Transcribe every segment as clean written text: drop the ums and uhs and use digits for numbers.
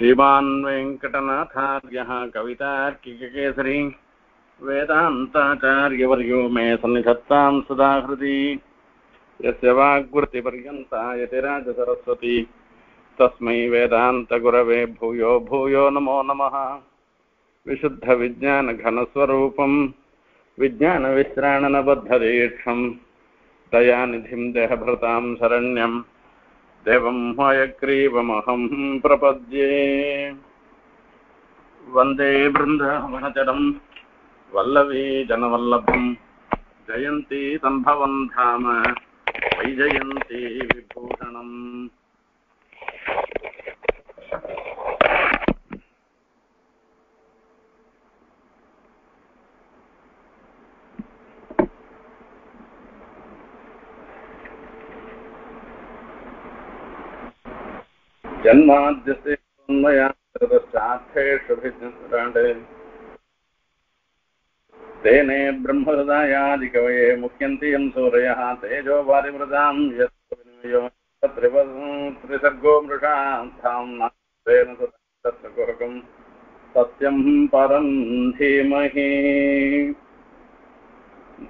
श्रीमान् वेंकटनाथार्यः कवितार्किककेसरी वेदान्ताचार्यवर्यो मे सन्निधत्तां सदा हृदि यस्य वाग्वृत्तिपर्यन्ता यतिराजसरस्वती तस्मै वेदान्तगुरवे भूयो भूयो नमो नमः। विशुद्धविज्ञानघनस्वरूपं विज्ञानविश्राणनबद्धदीक्षं दयानिधिं देहभृतां शरण्यं देवं हयग्रीवमहं प्रपद्ये। वन्दे बृन्दावनचरं वल्लवी जनवल्लभं जयन्ती सम्भवं धाम वैजयन्ती विभूषणम्। जन्माद्यसे तेने ब्रह्महृदायादिकवये मुह्यन्ति यं सूरयः तेजो वारिमृदां यस्य विनिमयो त्रिसर्गो मृषां तत्त्वगुरुकं सत्यं परं धीमहि।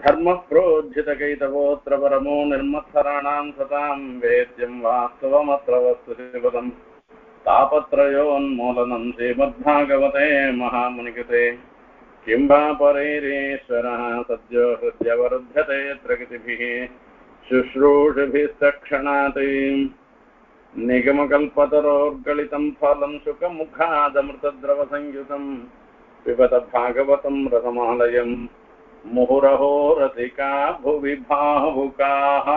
धर्मः प्रोज्झितकैतवोऽत्र परमो निर्मत्सराणां सतां वेद्यं वास्तवमत्र वस्तुपदं तापत्रयोन्मूलनं श्रीमद्भागवते महामुनिकृते किं वा परैरेश्वरः सद्यो हृद्यवरुध्यते यत्र गतिभिः शुश्रूषुभिस्तक्षणात् निगमकल्पतरोर्गलितं फलं सुखमुखादमृतद्रवसंयुतं पिबत भागवतं रसमालयम् मुहुरहो रसिका भुवि भावुकाः।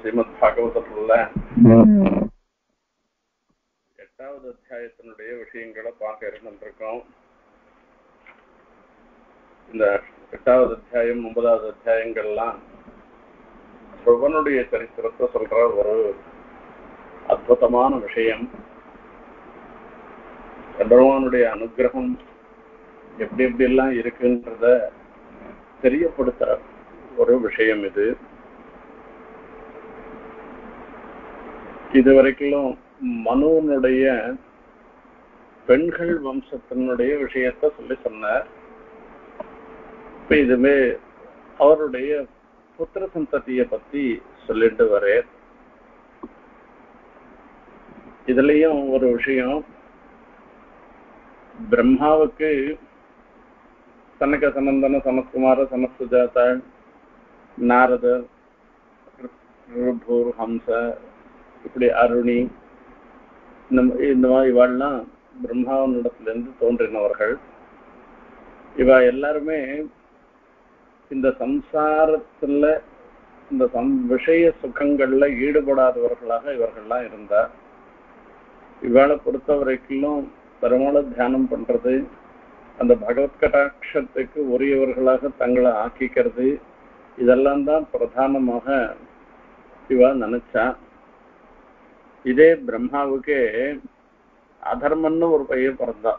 श्रीमद् भागवतத்துல 8வது அத்தியாயத்தினுடைய விஷயங்களை பார்க்க இருந்திருக்கோம். இந்த 8வது அத்தியாயம் 9வது அத்தியாயங்கள்லாம் சிவனுடைய சரித்திரத்தை சொல்ற ஒரு அற்புதமான விஷயம். பெருமானுடைய அனுகிரகம் எப்படி எப்படிலாம் இருக்குன்றத தெரியப்படுத்துற ஒரு விஷயம் இது. இதுவரைக்கும் மனுவனுடைய பெண்கள் வம்சத்தினுடைய விஷயத்த சொல்லி சொன்னார். இப்ப இதுவே அவருடைய புத்திர சந்ததியை பத்தி சொல்லிட்டு வரேன். இதுலயும் ஒரு விஷயம், பிரம்மாவுக்கு சனக சனந்தன சனத்குமார சனத்சுஜாதா நாரதர் ரிபூர் ஹம்ச இப்படி அருணி இந்த மாதிரி இவாள்லாம் பிரம்மாவனிடத்திலிருந்து தோன்றினவர்கள். இவ எல்லாருமே இந்த சம்சாரத்துல இந்த விஷய சுகங்கள்ல ஈடுபடாதவர்களாக இவர்கள்லாம் இருந்தார். இவாளை பொறுத்த வரைக்கும் பெருமாளை தியானம் பண்றது, அந்த பகவத் கடாட்சத்துக்கு உரியவர்களாக தங்களை ஆக்கிக்கிறது, இதெல்லாம் தான் பிரதானமாக இவா நினைச்சா. இதே பிரம்மாவுக்கு அதர்மன்னு ஒரு பையன் பிறந்தா,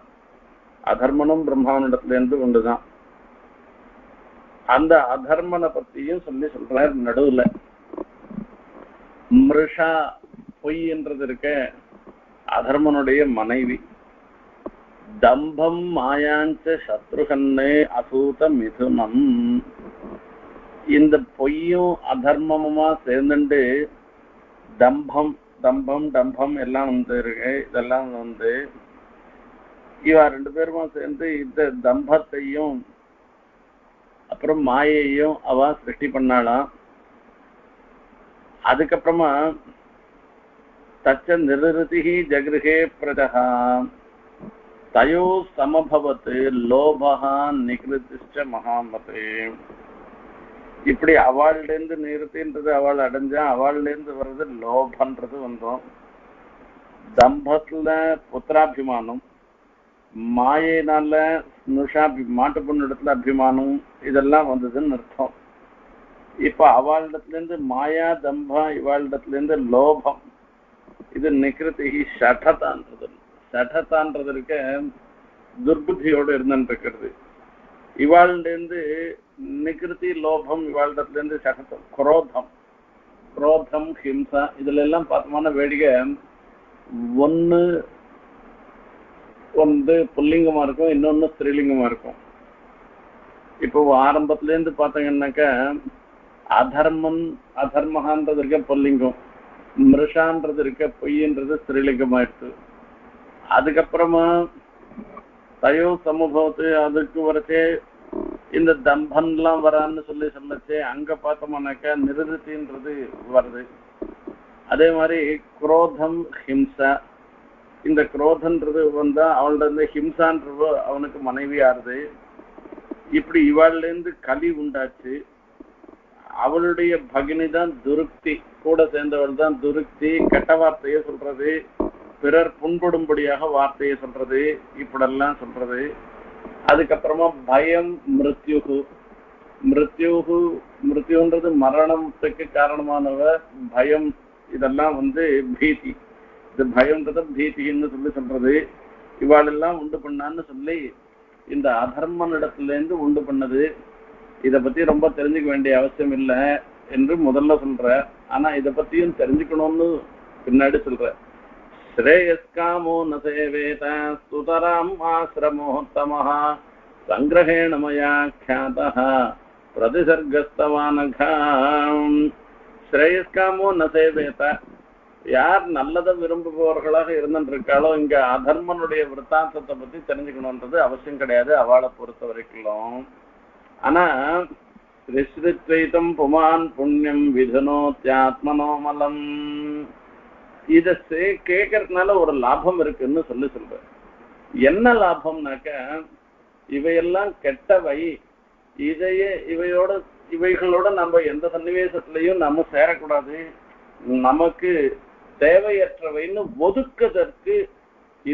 அதர்மனும் பிரம்மாவனிடத்துல இருந்து கொண்டுதான். அந்த அதர்மனை பத்தியும் சொல்லி சொல்றார். நடுவுல மிருஷா பொய்ன்றது இருக்க அதர்மனுடைய மனைவி தம்பம் மாயாஞ்ச சத்ருகன்னே அசூத மிதுனம். இந்த பொய்யும் அதர்மமா சேர்ந்துட்டு தம்பம் தம்பம் டம்பம் எல்லாம் வந்து இருக்கு. இதெல்லாம் வந்து இவா ரெண்டு பேருமா சேர்ந்து இந்த தம்பத்தையும் அப்புறம் மாயையும் அவ சிருஷ்டி பண்ணாலாம். அதுக்கப்புறமா தச்ச நிருதிகி ஜகிருகே பிரதகா தயோ சமபவத்து லோபகா நிகிருதிஷ்ட மகாமதே. இப்படி அவள்லேருந்து நிறுத்தின்றது அவள் அடைஞ்சா, அவள்லேருந்து வர்றது லோபன்றது வந்தோம். தம்பத்துல புத்திராபிமானம், மாயினால மாட்டு பொண்ணு இடத்துல அபிமானம், இதெல்லாம் வந்ததுன்னு அர்த்தம். இப்ப அவளிடத்துலேருந்து மாயா தம்பம், இவாளிடத்துலேருந்து லோபம், இது நிகிருதிகி ஷடதான்றது. சடதான்றது இருக்க துர்புத்தியோடு இருந்துருக்கிறது. இவாள்லேருந்து நிகிருதி லோபம், இவாளிடத்துலேருந்து சடத்தம் குரோதம், क्रोधम हिंसा इदल्लेल्लाम पार्थमाना वेडिके ओन्नु ओंदु पुल्लिंगमा इरुक्कुम इन्नोन्नु स्त्रीलिंगमा इरुक्कुम इप्पो आरंभत्तुल इरुंदु पार्थंगन्नाक्क अधर्मम अधर्महांद्रदु इरुक्क पुल्लिंगम मृषांद्रदु इरुक्क पोय्यंद्रदु स्त्रीलिंगमायिट्टु अदुक्कप्परमा तयो समुभवते अदुक्कु वरते इंद दंभनலாம் வரான்னு சொல்லி சொன்னச்சே அங்க பார்த்தோம்னாக்க நிருதின்றது வருது அதே மாதிரி क्रोधம் ஹிம்சா இந்த क्रोधன்றது வந்தா அவளோட ஹிம்சான்றது அவனுக்கு மனைவி ஆறுது இப்படி இவளல இருந்து கலி உண்டாச்சு அவளுடைய பகினி தான் துருக்தி கூட சேர்ந்தவள் தான் துருக்தி கெட்ட வார்த்தையை சொல்றது பிறர் புண்படும்படியாக வார்த்தையை சொல்றது இப்படெல்லாம் சொல்றது अदुक्कप्परमा भयम मृत्युहु मृत्युहु मृत्युन्றது மரணத்துக்கு காரணமானவ भयम இதெல்லாம் வந்து பீதி இந்த பயம்ன்றது பீதின்னு சொல்லி சொல்றது இவளெல்லாம் உண்டு பண்ணான்னு சொல்லி இந்த அதர்மன் இடத்துல இருந்து உண்டு பண்ணது இத பத்தி ரொம்ப தெரிஞ்சிக்க வேண்டிய அவசியம் இல்ல என்று முதல்ல சொல்ற ஆனா இத பத்தியும் தெரிஞ்சிக்கணும்னு பின்னாடி சொல்ற श्रेयस्कामो न सेवेत सुतराम् आश्रमोत्तमः संग्रहेण मया ख्यातः प्रतिसर्गस्तवानघाम् श्रेयस्कामो न सेवेत यार நல்லத விரும்புபவர்களாக இருந்திருக்காளோ இங்க அதர்மனுடைய விருத்தாந்தத்தை பத்தி தெரிஞ்சுக்கணும்ன்றது அவசியம் கிடையாது அவளை பொறுத்த வரைக்கும் ஆனா ரிஷ்ரித்வைதம் புமான் புண்ணியம் விதனோத்யாத்மனோமலம் इदे केकरनाल और लाभम இருக்குன்னு சொல்லி சொல்றார் என்ன லாபம்னாக்க இவையெல்லாம் கெட்டவை இதையே இவைகளோட நம்ம எந்த சன்னிவேஷத்திலயும் நாம சேர கூடாது நமக்கு தேவையற்றவைன்னு ஒதுக்குதற்கு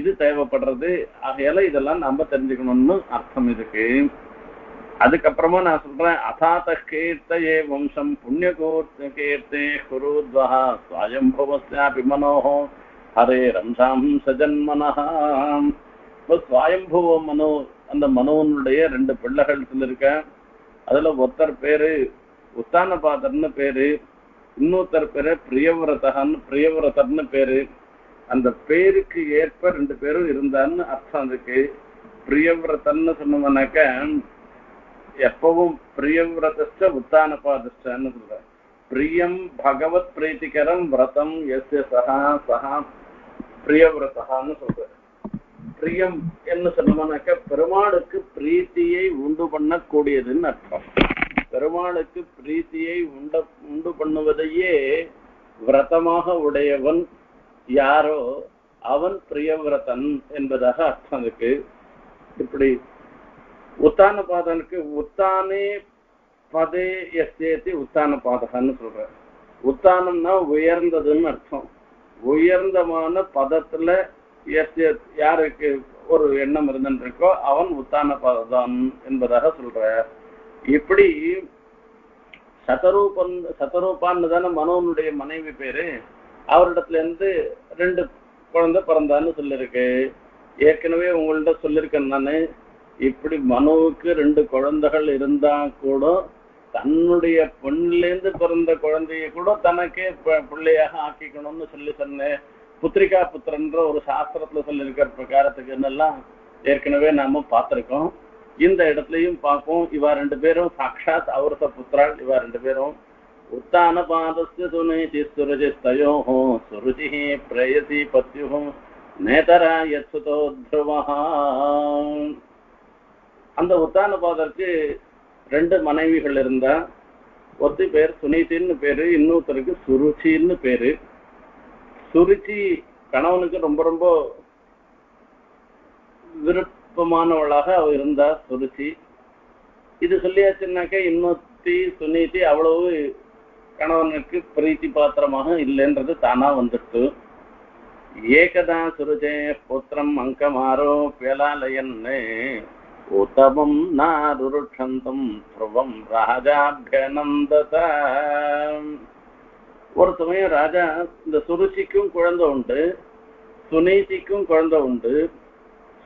இது தேவைப்படுறது ஆகையால இதெல்லாம் நாம தெரிஞ்சிக்கணும்னு அர்த்தம் இதுக்கு அதுக்கு அப்புறமா நான் சொல்றேன் அதாத கீர்த்தயே வம்சம் புண்ணிய கீர்த்தே குருத்வஹ ஸ்வயம்புவஸ்யாபி மனோஹோ ஹரே ரம்சாம் சஜன்மனஹ ஸ்வயம்புவ மனோ அந்த மனோனுடைய ரெண்டு பிள்ளைகள் இருக்க அதுல ஒருத்தர் பேரு உத்தானபாதர்னு பேரு இன்னொருத்தர் பேரு பிரியவிரதர்னு பேரு அந்த பேருக்கு ஏற்ப ரெண்டு பேரும் இருந்தான்னு அர்த்தம் இருக்கு பிரியவிரதன்னு சொன்னோம்னாக்க एपवुं प्रियव्रतश्च उत्तानपादश्चनु प्रियं भगवत् प्रीतिकरं व्रतं यस्य सहा सहा प्रियव्रतः प्रियं एन्न सन्नमनक परमाणुक्कु प्रीतियै उंडु पण्ण कूडियदुन्नु अर्थम परमाणुक्कु प्रीतियै उंडु पण्णुवदैये व्रतमाग उडैयवन यारो अवन प्रियव्रतन एन्बदाग अर्थमक्कु इप्पडी उत्तानपादनुक्कु उत्ताने पदे यस्येति उत्तानपादहनु सोल्रार उत्तानम्ना उयर्न्ददुन्नु अर्थम उयर्न्दमान पदत्तुल यस्य यारुक्कु ओरु एण्णम इरुंदिरुक्को अवन उत्तानपादन एन्बदाग सोल्रार इप्पडी शतरूपन्न दान मनोनुडैय मनैवी पेरु अवरिडत्तुल इरुंदु रेंडु कुळंदै पिறந்தான்னு சொல்லிருக்கு ஏற்கனவே உங்கள்ட்ட சொல்லிருக்கேன் நான் இப்படி மனோவுக்கு ரெண்டு குழந்தைகள் இருந்தா கூட தன்னுடைய பொண்ணிலேந்து பிறந்த குழந்தையை கூட தனக்கே பிள்ளையாக ஆக்கிக்கணும்னு சொல்லி சொன்னேன் புத்திரிகா புத்திரன்ற ஒரு சாஸ்திரத்துல சொல்லியிருக்கிற பிரகாரத்துக்கு என்னெல்லாம் ஏற்கனவே நாம பார்த்திருக்கோம் இந்த இடத்துலையும் பார்ப்போம் இவா ரெண்டு பேரும் சாட்சாத் அவரத புத்திராள் இவா ரெண்டு பேரும் உத்தான பாதஸ்ய துணைதி சுருஜிஸ்தயோஹோ சுருஜி பிரேயசி பத்யுஹோ நேதரா யத்சுதோ த்ருவஹா அந்த உத்தானபாதருக்கு ரெண்டு மனைவிகள் இருந்தா ஒருத்தி பேர் சுனிதின்னு பேரு இன்னொருத்தருக்கு சுருச்சின்னு பேரு சுருச்சி கணவனுக்கு ரொம்ப ரொம்ப விருப்பமானவளாக அவ இருந்தா சுருச்சி இது சொல்லியாச்சுன்னாக்க இன்னொத்தி சுனிதி அவ்வளவு கணவனுக்கு பிரீத்தி பாத்திரமாக இல்லைன்றது தானா வந்துட்டு ஏகதா சுருஜே புத்திரம் அங்கமாரோ பேலாலயன்னு उत्तमं नारुरुक्षन्तं ध्रुवं राजाभ्यनन्दत ஒரு சமயம் ராஜா இந்த சுருச்சிக்கும் குழந்தை உண்டு சுனீதிக்கும் குழந்தை உண்டு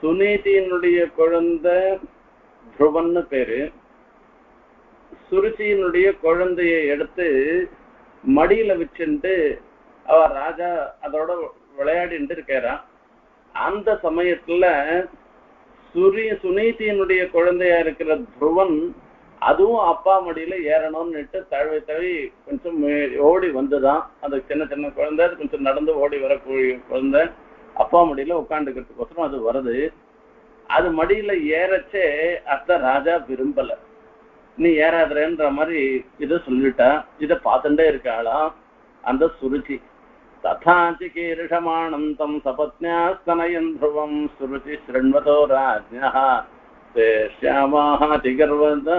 சுனீதியினுடைய குழந்தை த்ருவன்னு பேரு சுருச்சியினுடைய குழந்தையை எடுத்து மடியில வச்சுட்டு அவர் ராஜா அதோட விளையாடிட்டு இருக்காரா. அந்த சமயத்துல சுனீதியினுடைய குழந்தையா இருக்கிற துருவன் அதுவும் அப்பா மடியில ஏறணும்னு தழுவி தழுவி கொஞ்சம் ஓடி வந்துதான். அந்த சின்ன சின்ன குழந்தை கொஞ்சம் நடந்து ஓடி வரக்கூடிய குழந்தை அப்பா மடியில உட்காந்துக்கிறதுக்கோசரம் அது வருது. அது மடியில ஏறச்சே அத்த ராஜா விரும்பல, நீ ஏறாதுறேன்ற மாதிரி இதை சொல்லிட்டா. இதை பார்த்துட்டே இருக்காளாம் அந்த சுருச்சி. ததாச்சி கீர்ஷமானந்தம் சபத்னியா ஸ்தனயன் த்ருவம் சுருச்சி ஸ்ருண்வதோ ராஜ்யா சேஷாமாதி கர்வதா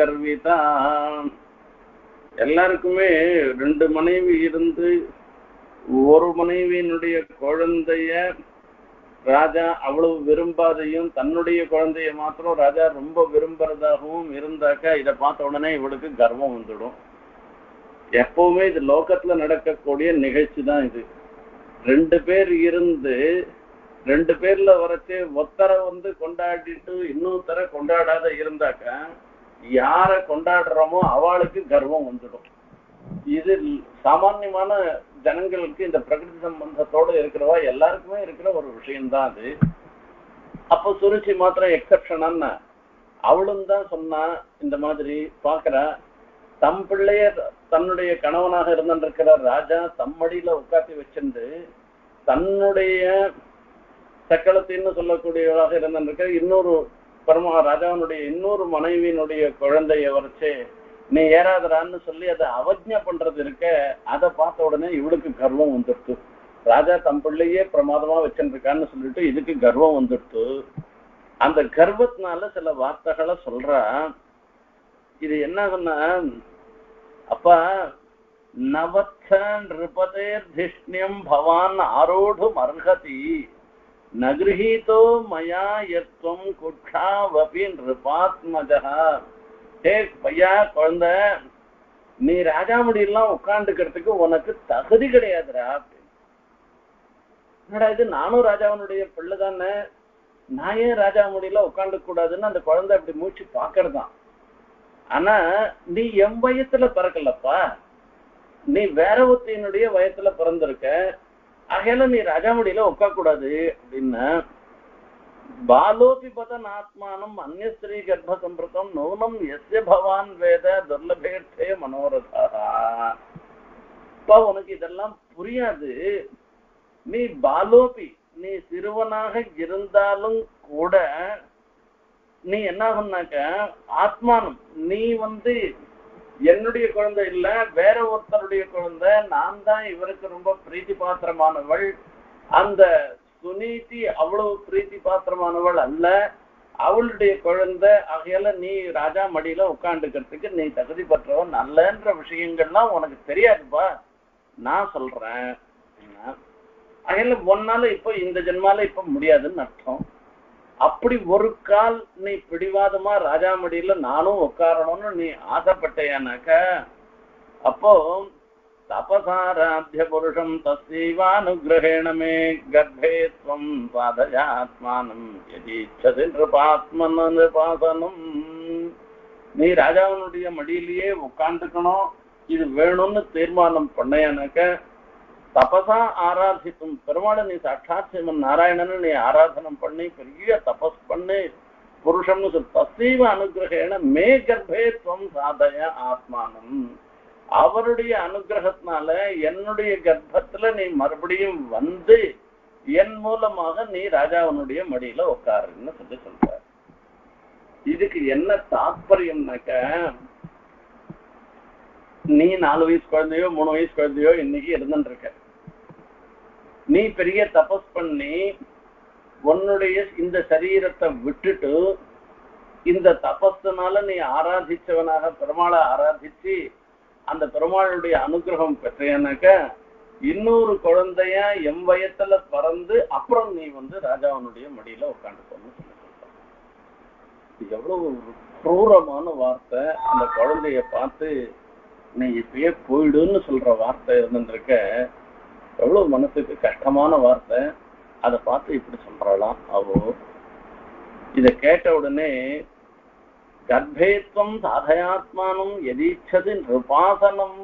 கர்விதா. எல்லாருக்குமே ரெண்டு மனைவி இருந்து ஒரு மனைவியினுடைய குழந்தைய ராஜா அவ்வளவு விரும்பாதையும் தன்னுடைய குழந்தைய மாத்திரம் ராஜா ரொம்ப விரும்புறதாகவும் இருந்தாக்கா இதை பார்த்த உடனே இவளுக்கு கர்வம் வந்துடும். எப்பவுமே இது லோகத்துல நடக்கக்கூடிய நிகழ்ச்சி தான். இது ரெண்டு பேர் இருந்து ரெண்டு பேர்ல வரச்சே ஒத்தரை வந்து கொண்டாடிட்டு இன்னொருத்தரை கொண்டாடாத இருந்தாக்க யார கொண்டாடுறோமோ அவளுக்கு கர்வம் வந்துடும். இது சாமான்யமான ஜனங்களுக்கு இந்த பிரகிருதி சம்பந்தத்தோடு இருக்கிறவா எல்லாருக்குமே இருக்கிற ஒரு விஷயம்தான் அது. அப்போ சுருச்சி மாத்திரம் எக்ஸப்ஷனான்னு அவளும் தான் சொன்னா. இந்த மாதிரி பாக்குற தம் பிள்ளைய தன்னுடைய கணவனாக இருந்திருக்கிற ராஜா தம்மடியில உட்காத்தி வச்சிருந்து தன்னுடைய சக்களத்தின்னு சொல்லக்கூடியவராக இருந்திருக்கிற இன்னொரு பரமா ராஜாவினுடைய இன்னொரு மனைவியினுடைய குழந்தைய வரைச்சே நீ ஏறாதரான்னு சொல்லி அதை அவஜ்ஞா பண்றது இருக்க. அதை பார்த்த உடனே இவளுக்கு கர்வம் வந்துடுத்து. ராஜா தம் பிள்ளையே பிரமாதமா வச்சுருக்கான்னு சொல்லிட்டு இதுக்கு கர்வம் வந்துடுத்து. அந்த கர்வத்தினால சில வார்த்தைகளை சொல்றா. இது என்ன சொன்னா, அப்பா நவத்த நிருபதே திஷ்ணியம் பவான் ஆரோடு அர்ஹதி நகிரஹீதோ மயா யத்வம் குட்சாவபி நிருபாத்மஜஹ. பையா குழந்தை, நீ ராஜா முடியெல்லாம் உட்காந்துக்கிறதுக்கு உனக்கு தகுதி கிடையாதுரா. என்னடா இது, நானும் ராஜாவனுடைய பிள்ளை தானே, நான் ஏன் ராஜா முடியல உட்காந்து கூடாதுன்னு அந்த குழந்தை அப்படி மூச்சு பாக்கிறதான். ஆனா நீ என் வயத்துல பிறக்கலப்பா, நீ வேற ஒருத்தினுடைய வயத்துல பிறந்திருக்க, ஆகையில நீ ராஜா முடியல உட்காந்து கூடாது அப்படின்னு. பாலோபிபதன் ஆத்மானம் அந்நஸ்ரீ கர்ப்பசம்பிரதம் நௌனம் எஸ்ய பவான் வேத துர்லபேட்சே மனோரதா. இப்ப உனக்கு இதெல்லாம் புரியாது. நீ பாலோபி, நீ சிறுவனாக இருந்தாலும் கூட நீ என்ன பண்ணாக்க ஆத்மானம், நீ என்னுடைய குழந்தை இல்ல வேற ஒருத்தருடைய குழந்தை, நான் தான் இவருக்கு ரொம்ப பிரீத்தி பாத்திரமானவள். அந்த சுனீதி அவ்வளவு பிரீத்தி பாத்திரமானவள் அல்ல, அவளுடைய குழந்தை, ஆகையால நீ ராஜா மடியில உட்காந்துக்கிறதுக்கு நீ தகுதி பெற்றவன் நல்லன்ற விஷயங்கள்லாம் உனக்கு தெரியாதுப்பா நான் சொல்றேன். ஆகையில ஒன்னால இப்ப இந்த ஜென்மால இப்ப முடியாதுன்னு அர்த்தம். அப்படி ஒரு கால் நீ பிடிவாதமா ராஜா மடியில நானும் உட்காரணும்னு நீ ஆசைப்பட்டேனாக்க அப்போ தபசாராத்திய புருஷம் தசைவானுகிரகேண மே கர்ப்பேத்வம் பாதயாத்மானம் யதீச்சதி நிருபாத்மன் நிருபாசனம். நீ ராஜாவனுடைய மடியிலேயே உட்காந்துக்கணும் இது வேணும்னு தீர்மானம் பண்ணேனாக்க தபசா ஆராதிக்கும் பெருமாளை நீ சாட்சாத் நாராயணன்னு நீ ஆராதனம் பண்ணி பெரிய தபஸ் பண்ணி புருஷம்னு சொல். தசைவ அனுகிரகேண மே கர்ப்பேத்வம் சாதய ஆத்மானம். அவருடைய அனுகிரகத்தினால என்னுடைய கர்ப்பத்துல நீ மறுபடியும் வந்து என் மூலமாக நீ ராஜாவனுடைய மடியில உட்காருன்னு சொல்லி சொல்ற. இதுக்கு என்ன தாற்பயம்னாக்க, நீ 4 வயசு குழந்தையோ 3 வயசு குழந்தையோ இன்னைக்கு இருந்துட்டு இருக்க, நீ பெரிய தபஸ் பண்ணி உன்னுடைய இந்த சரீரத்தை விட்டுட்டு இந்த தபஸ்னால நீ ஆராதிச்சவனாக பெருமாளை ஆராதிச்சு அந்த பெருமாளுடைய அனுகிரகம் பெற்றேனாக்க இன்னொரு குழந்தையா எம் வயத்துல பறந்து அப்புறம் நீ ராஜாவனுடைய மடியில உட்காந்துக்கோன்னு சொல்லி. எவ்வளவு குரூரமான வார்த்தை. அந்த குழந்தைய பார்த்து நீ இப்பயே போயிடுன்னு சொல்ற வார்த்தை இருந்திருக்க. எவ்வளவு மனசுக்கு கஷ்டமான வார்த்தை. அதை பார்த்து இப்படி சொல்றாளாம் அவோ. இத கேட்ட உடனே கர்ப்பேத்வம் சாதயாத்மானம் எதீச்சதி நிருபாசனம்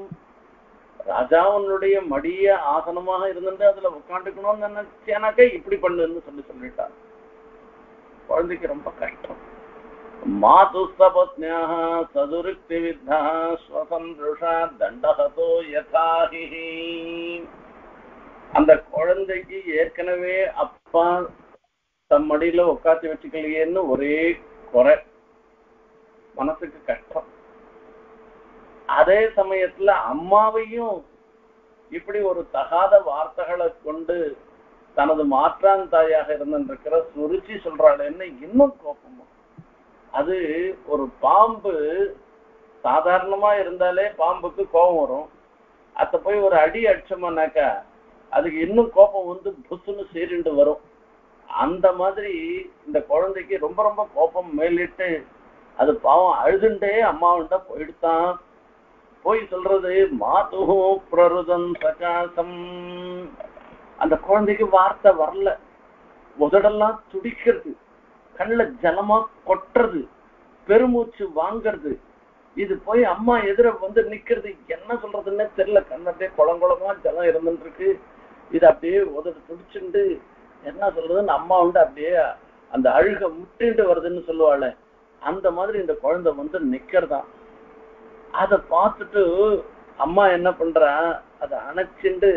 ராஜாவனுடைய மடிய ஆசனமாக இருந்துட்டு அதுல உட்காந்துக்கணும்னு நினைச்சானாக்க இப்படி பண்ணுன்னு சொல்லிட்டார். குழந்தைக்கு ரொம்ப கஷ்டம். மாதுஸ்தபத்ன்யாஹ சதுருக்தி வித்தா ஸ்வசம்ருஷா தண்டஹதோ யதாஹி. அந்த குழந்தைக்கு ஏற்கனவே அப்பா தம் மடியில உட்காந்து வச்சுக்கலையேன்னு ஒரே குறை, மனசுக்கு கஷ்டம். அதே சமயத்துல அம்மாவையும் இப்படி ஒரு தகாத வார்த்தைகளை கொண்டு தனது மாற்றான் தாயாக இருந்திருக்கிற சுருச்சி சொல்றாளேன்னு இன்னும் கோபமா. அது ஒரு பாம்பு சாதாரணமா இருந்தாலே பாம்புக்கு கோபம் வரும், அத போய் ஒரு அடி அடிச்சோம்னாக்கா அதுக்கு இன்னும் கோபம் வந்து புசுன்னு சீரிண்டு வரும். அந்த மாதிரி இந்த குழந்தைக்கு ரொம்ப ரொம்ப கோபம் மேலிட்டு அது பாவம் அழுதுண்டே அம்மாவிட்ட போயிடுதான். போய் சொல்றது மாது பிரருதம் சகாசம். அந்த குழந்தைக்கு வார்த்தை வரல, உதடெல்லாம் துடிக்கிறது, கண்ணுல ஜலமா கொட்டுறது, பெருமூச்சு வாங்கிறது. இது போய் அம்மா எதிர வந்து நிக்கிறது, என்ன சொல்றதுன்னு தெரியல, கண்ணத்தே குளங்குளமா ஜலம் இருந்துட்டு இருக்கு. இது அப்படியே உதட துடிச்சுண்டு என்ன சொல்றதுன்னு அம்மா உண்டு அப்படியே அந்த அழுக முட்டின்ட்டு வருதுன்னு சொல்லுவாள். அந்த மாதிரி இந்த குழந்தை வந்து நிக்கிறதான். அதை பார்த்துட்டு அம்மா என்ன பண்றா, அதை அணைச்சுண்டு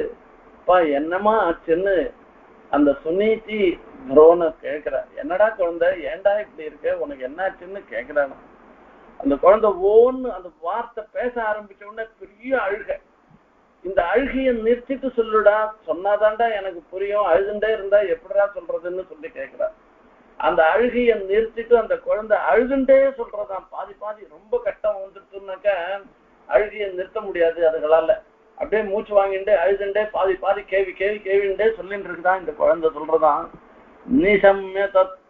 அப்பா என்னமா ஆச்சுன்னு அந்த சுனீதி துரோண கேட்கிறா. என்னடா குழந்தை ஏண்டா இப்படி இருக்க, உனக்கு என்ன ஆச்சுன்னு கேட்கிறானா. அந்த குழந்தை ஓன்னு அந்த வார்த்தை பேச ஆரம்பிச்ச உடனே பெரிய அழுகை. இந்த அழுகையை நிறுத்திட்டு சொல்லுடா, சொன்னாதான்டா எனக்கு புரியும், அழுதுண்டே இருந்தா எப்படிடா சொல்றதுன்னு சொல்லி கேட்கிறா. அந்த அழுகையை நிறுத்திட்டு அந்த குழந்தை அழுதுண்டே சொல்றதான். பாதி பாதி ரொம்ப கஷ்டம் வந்துட்டுனாக்க அழுகையை நிறுத்த முடியாது அதுகளால, அப்படியே மூச்சு வாங்கிட்டு அழுதுண்டே பாதி பாதி கேவி கேவி கேவிண்டே சொல்லிட்டு இருக்குதான் இந்த குழந்தை சொல்றதான். நிசம்ய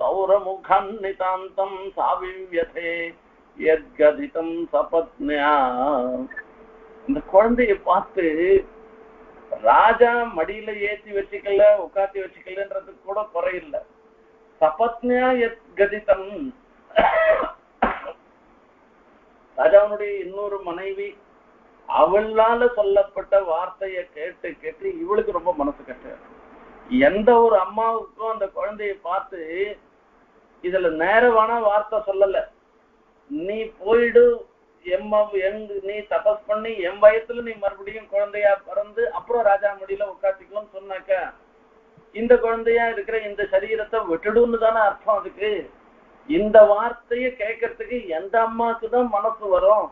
தௌர முகம் நிதாந்தம் சாவிவ்யதே யத்கதிதம் சபத்ன்யா. இந்த குழந்தைய பார்த்து ராஜா மடியில ஏத்தி வச்சுக்கல உட்காத்தி வச்சுக்கலன்றது கூட குறையில்லை. சபத்ன்யா யத்கதிதம், ராஜாவுடைய இன்னொரு மனைவி அவளால சொல்லப்பட்ட வார்த்தைய கேட்டு கேட்டு இவளுக்கு ரொம்ப மனசு கஷ்டம். எந்த ஒரு அம்மாவுக்கும் அந்த குழந்தைய பார்த்து இதுல நேரவான வார்த்தை சொல்லல, நீ போயிடு நீ தபஸ் பண்ணி என் வயசுல நீ மறுபடியும் குழந்தையா பிறந்து அப்புறம் ராஜா மடியில உட்காத்திக்கோன்னு சொன்னாக்க இந்த குழந்தையா இருக்கிற இந்த சரீரத்தை விட்டுடுன்னு தானே அர்த்தம். அதுக்கு இந்த வார்த்தைய கேட்கறதுக்கு எந்த அம்மாவுக்கு தான் மனசு வரும்,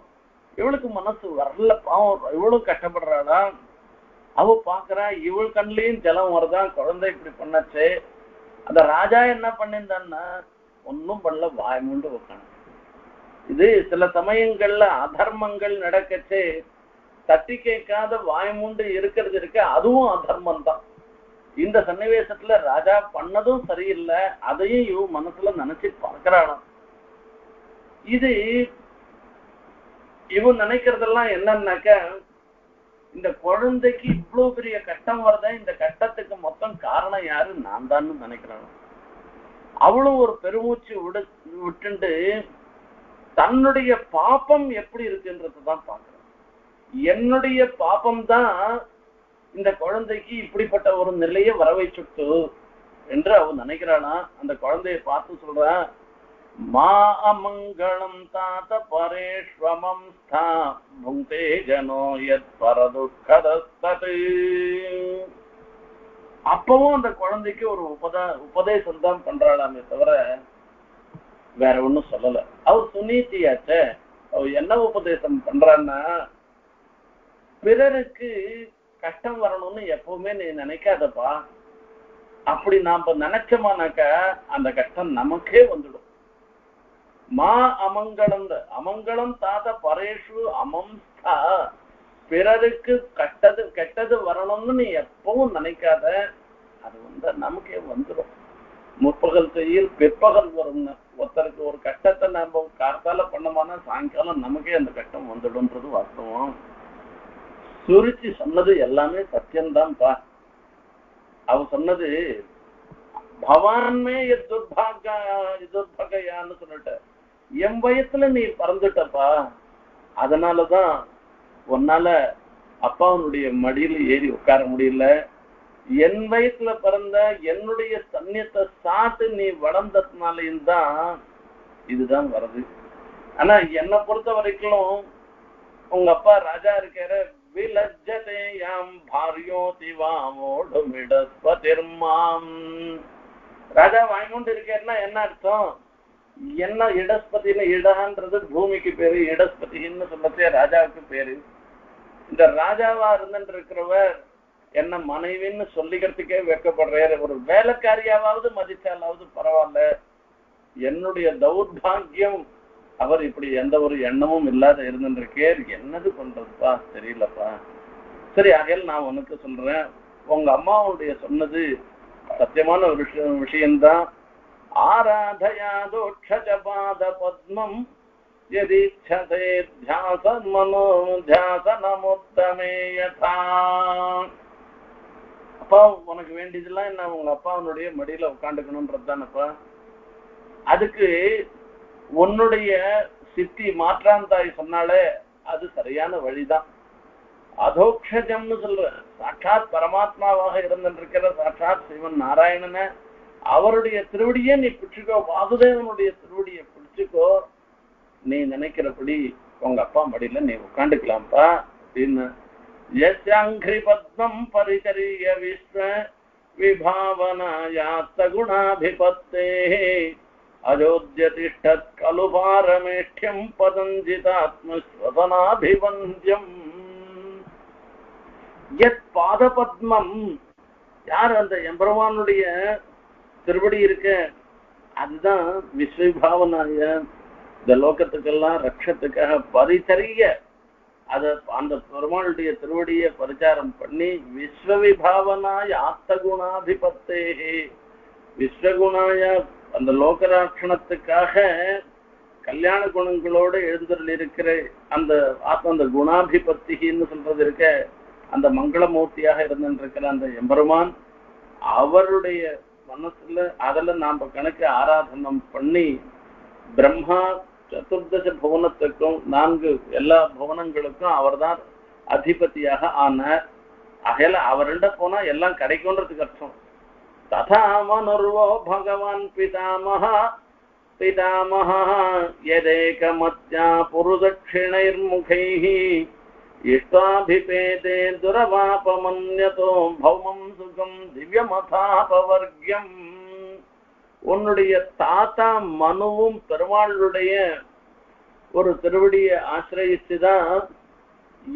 இவளுக்கு மனசு வரல. பாவம் இவளும் கஷ்டப்படுறாளா. அவ பாக்குறா இவள் கண்ணிலையும் ஜலம் வரதான், குழந்தை இப்படி பண்ணாச்சு. அந்த ராஜா என்ன பண்ணிருந்தான்னா ஒன்னும் பண்ணல, வாய்மூண்டு உட்காந்து. இது சில சமயங்கள்ல அதர்மங்கள் நடக்கச்சு தட்டி கேட்காத வாய்மூண்டு இருக்கிறது இருக்கு, அதுவும் அதர்மம் தான். இந்த சன்னிவேசத்துல ராஜா பண்ணதும் சரியில்லை, அதையும் இவ மனசுல நினைச்சு பார்க்கிறானா. இது இவன் நினைக்கிறதெல்லாம் என்னன்னாக்க இந்த குழந்தைக்கு இவ்வளவு பெரிய கஷ்டம் வரத, இந்த கஷ்டத்துக்கு மொத்தம் காரணம் யாரு, நான் தான் நினைக்கிறான். அவளும் ஒரு பெருமூச்சு விட்டுண்டு தன்னுடைய பாப்பம் எப்படி இருக்குன்றதுதான் பாக்குறேன். என்னுடைய பாப்பம் தான் இந்த குழந்தைக்கு இப்படிப்பட்ட ஒரு நிலையை வர வைச்சுட்டு என்று அவன் நினைக்கிறானா. அந்த குழந்தைய பார்த்து சொல்றான் மா அமங்கலம் தாத பரேஷ்வமம் ஸ்தா புங்கே ஜனோ யத் பரதுக்கதஸ்ததே. அப்பவும் அந்த குழந்தைக்கு ஒரு உபதேசம் தான் பண்றாளாமே தவிர வேற ஒன்னும் சொல்லல. அவ சுனீதியாச்ச, அவ என்ன உபதேசம் பண்றான்னா பிறருக்கு கஷ்டம் வரணும்னு எப்பவுமே நீ நினைக்காதப்பா, அப்படி நாம நினைச்சோமானாக்க அந்த கஷ்டம் நமக்கே வந்துடும். மா அமங்கலம், அமங்கலம் தாத பரேஷு அமம்ஸ்தா, பிறருக்கு கெட்டது கெட்டது வரணும்னு நீ எப்பவும் நினைக்காத, அது வந்து நமக்கே வந்துடும். முற்பகல் செய்யில் பிற்பகல் வரும்னு ஒருத்தருக்கு ஒரு கஷ்டத்தை நாம கார்த்தால பண்ணோம்னா சாயங்காலம் நமக்கே அந்த கஷ்டம் வந்துடும்ன்றது வாஸ்தவம். சுருச்சி சொன்னது எல்லாமே சத்தியம்தான் பா. அவ சொன்னது பவான்மே துர்பாகியான்னு சொல்லிட்ட, என் வயசுல நீ பறந்துட்டப்பா, அதனாலதான் உன்னால அப்பாவுடைய மடியில ஏறி உட்கார முடியல. என் வயசுல பிறந்த என்னுடைய சன்னியத்தை சாத்து நீ வளர்ந்ததுனாலையும் தான் இதுதான் வருது. ஆனா என்னை பொறுத்த வரைக்கும் உங்க அப்பா ராஜா இருக்கிற விலஜதேயம் பாரியோ திவாமோடும் இடஸ்பதிர்மாம் ராஜா வாங்கிட்டு இருக்கேன்னா என்ன அர்த்தம்? என்ன இடஸ்பதினு இடன்றது பூமிக்கு பேரு, இடஸ்பதின்னு சொல்லத்தே ராஜாவுக்கு பேரு. இந்த ராஜாவா இருந்துட்டு இருக்கிறவர் என்ன மனைவின்னு சொல்லிக்கிறதுக்கே வெக்கப்படுறாரு. ஒரு வேலைக்காரியாவது மதிச்சாலாவது பரவாயில்ல. என்னுடைய தௌர்பாகியம் அவர் இப்படி எந்த ஒரு எண்ணமும் இல்லாத இருந்துருக்கே, என்னது பண்றதுப்பா தெரியலப்பா. சரி, ஆகையில் நான் உனக்கு சொல்றேன், உங்க அம்மாவுடைய சொன்னது சத்தியமான ஒரு விஷயம்தான். ஆராதயாதோட்சபாத பத்மம் யதிச்சதே த்யாசன் மனோ த்யாசனமுத்தமேயதா. அப்பா உனக்கு வேண்டியதெல்லாம் என்ன, உங்க அப்பாவுடைய மடியில உட்காந்துக்கணும்ன்றது தானப்பா. அதுக்கு உன்னுடைய சித்தி மாற்றாந்தாய் சொன்னாலே அது சரியான வழிதான். அதோக்ஷஜம்னு சொல்ற சாட்சாத் பரமாத்மாவாக இருந்திருக்கிற சாட்சாத் சிவன் நாராயணன அவருடைய திருவடியே நீ பிடிச்சுக்கோ, வாசுதேவனுடைய திருவடியை பிடிச்சுக்கோ, நீ நினைக்கிறபடி உங்க அப்பா மடியில நீ உட்காந்துக்கலாம்ப்பா அப்படின்னு. யஸ்யாங்கிரி பத்மம் பரிகரிய விஸ்வ விபாவனாயாத்த குணாபிபத்தே அயோத்தியதிஷ்டத் கலு பாரமேஷ்டியம் பதஞ்சிதாத்மஸ்வதனாபிவந்தியம். யத் பாத பத்மம், யார் அந்த எம்பெருமானுடைய திருவடி இருக்க அதுதான் விஸ்வவிபாவனாய இந்த லோகத்துக்கெல்லாம் ரட்சத்துக்காக பரிசரிய அத அந்த பெருமாளுடைய திருவடியை பரிசாரம் பண்ணி விஸ்வவிபாவனாய் ஆத்த குணாதிபத்தே விஸ்வகுணாய அந்த லோகராட்சணத்துக்காக கல்யாண குணங்களோடு எழுந்தருள் இருக்கிற அந்த ஆத்ம அந்த குணாதிபத்திகின்னு சொல்றது இருக்க அந்த மங்களமூர்த்தியாக இருந்திருக்கிற அந்த எம்பெருமான் அவருடைய மனசுல அதில் நாம கணக்கு ஆராதனம் பண்ணி பிரம்மா சதுர்தச புவனத்துக்கும் 4 எல்லா புவனங்களுக்கும் அவர் தான் அதிபதியாக ஆனார். அகையில அவர்கிட்ட போனா எல்லாம் கிடைக்கும்ன்றதுக்கு அர்த்தம். ததா மனுர்வோ பகவான் பிதாமகா பிதாமகா யதேகமத்யா புருதட்சிணைர்முகை இஷ்டாபிபேதே துரவாபமன்யதோ பௌமம் சுகம் திவ்யமதாபவர்க்கியம். உன்னுடைய தாத்தா மனுவும் பெருமாளுடைய ஒரு திருவடியை ஆசிரயிச்சுதான்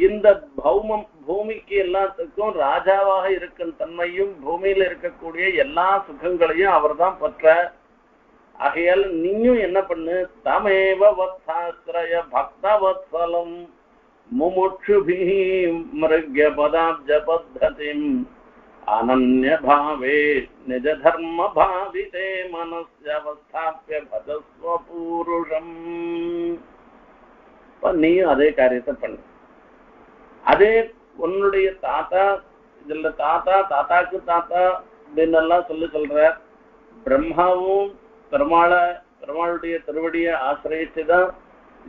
இந்த பௌமம் பூமிக்கு எல்லாத்துக்கும் ராஜாவாக இருக்கும் தன்மையும் பூமியில இருக்கக்கூடிய எல்லா சுகங்களையும் அவர் தான் பெற்றார். ஆகையால் நீயும் என்ன பண்ணு, தமேவ வத்சாஸ்திரய பக்தவத்சலம் முமுட்சுபி மிருக்ய பதாப்ஜ பத்ததிம் அனன்ய பாவே நிஜ தர்ம பாவிதே மனஸ்யவஸ்தாப்ய பதஸ்வ பூருஷம். நீயும் அதே காரியத்தை பண்ணு. அதே உன்னுடைய தாத்தா இதுல தாத்தா தாத்தாக்கு தாத்தா அப்படின்னு எல்லாம் சொல்ற பிரம்மாவும் பெருமாளுடைய திருவடியை ஆசிரயிச்சுதான்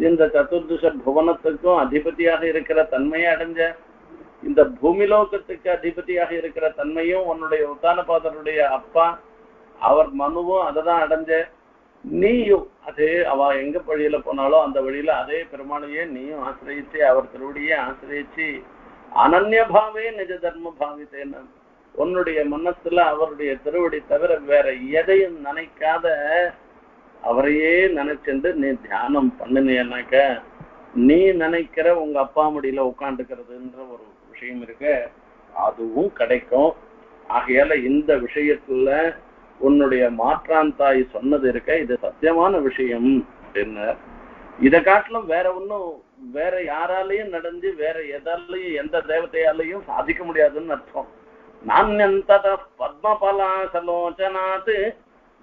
இந்த சதுர்திச புவனத்துக்கும் அதிபதியாக இருக்கிற தன்மையை அடைஞ்ச இந்த பூமிலோகத்துக்கு அதிபதியாக இருக்கிற தன்மையும் உன்னுடைய உத்தானபாதருடைய அப்பா அவர் மனுவும் அதை தான் அடைஞ்ச. நீயும் அதே அவ எங்க வழியில போனாலும் அந்த வழியில அதே பெருமாளையே நீயும் ஆசிரயிச்சு அவர் திருவடியே ஆசிரயிச்சு அனன்யபாவே நிஜ தர்ம பாவித்தேன்னு உன்னுடைய மனசுல அவருடைய திருவடி தவிர வேற எதையும் நினைக்காத அவரையே நினைச்சுட்டு நீ தியானம் பண்ணினேனாக்க நீ நினைக்கிற உங்க அப்பா மடியில உட்காந்துக்கிறதுன்ற ஒரு விஷயம் இருக்கு, அதுவும் கிடைக்கும். ஆகையால இந்த விஷயத்துல உன்னுடைய மாற்றாந்தாய் சொன்னது இருக்க இது சத்தியமான விஷயம் அப்படின்னு. இதை காட்டிலும் வேற ஒன்னும் வேற யாராலையும் நடந்து வேற எதாலையும் எந்த தேவதையாலையும் சாதிக்க முடியாதுன்னு அர்த்தம். நான் எந்த பத்மபலாசலோச்சனாது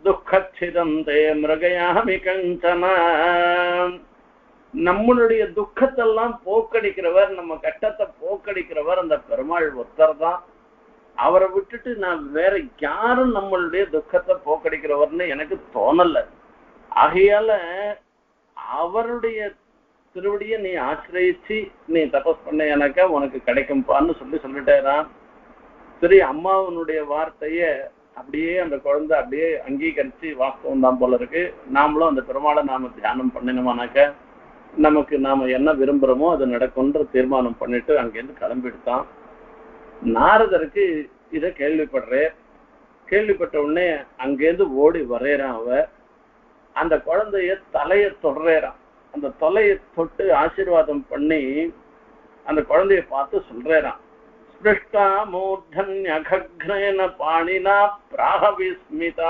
துக்கச்சிதந்தே மிருகயாமி கஞ்சனா. நம்மளுடைய துக்கத்தெல்லாம் போக்கடிக்கிறவர், நம்ம கட்டத்தை போக்கடிக்கிறவர் அந்த பெருமாள் ஒருத்தர் தான். அவரை விட்டுட்டு நான் வேற யாரும் நம்மளுடைய துக்கத்தை போக்கடிக்கிறவர்னு எனக்கு தோணலை. ஆகையால அவருடைய திருவடியை நீ ஆச்சரிச்சு நீ தபஸ் பண்ணனாக்கா உனக்கு கிடைக்கும்பான்னு சொல்லி சொல்லிட்டேறான். சரி அம்மாவனுடைய வார்த்தையை அப்படியே அந்த குழந்தை அப்படியே அங்கீகரிச்சு வாஸ்தவம் தான் போல இருக்கு, நாமளும் அந்த பெருமாளை நாம தியானம் பண்ணினோம்னாக்கா நமக்கு நாம என்ன விரும்புகிறோமோ அது நடக்கும்ன்ற தீர்மானம் பண்ணிட்டு அங்கேருந்து கிளம்பிடுத்தான். நாரதருக்கு இதை கேள்விப்பட்ட உடனே அங்கேருந்து ஓடி வரையறான். அவ அந்த குழந்தைய தலையை தொடர்றான். அந்த தலையை தொட்டு ஆசீர்வாதம் பண்ணி அந்த குழந்தைய பார்த்து சொல்றான், ஸ்பிருஷ்டா மூர்தன்யக்னேன பாணினா பிராஹ விஸ்மிதா.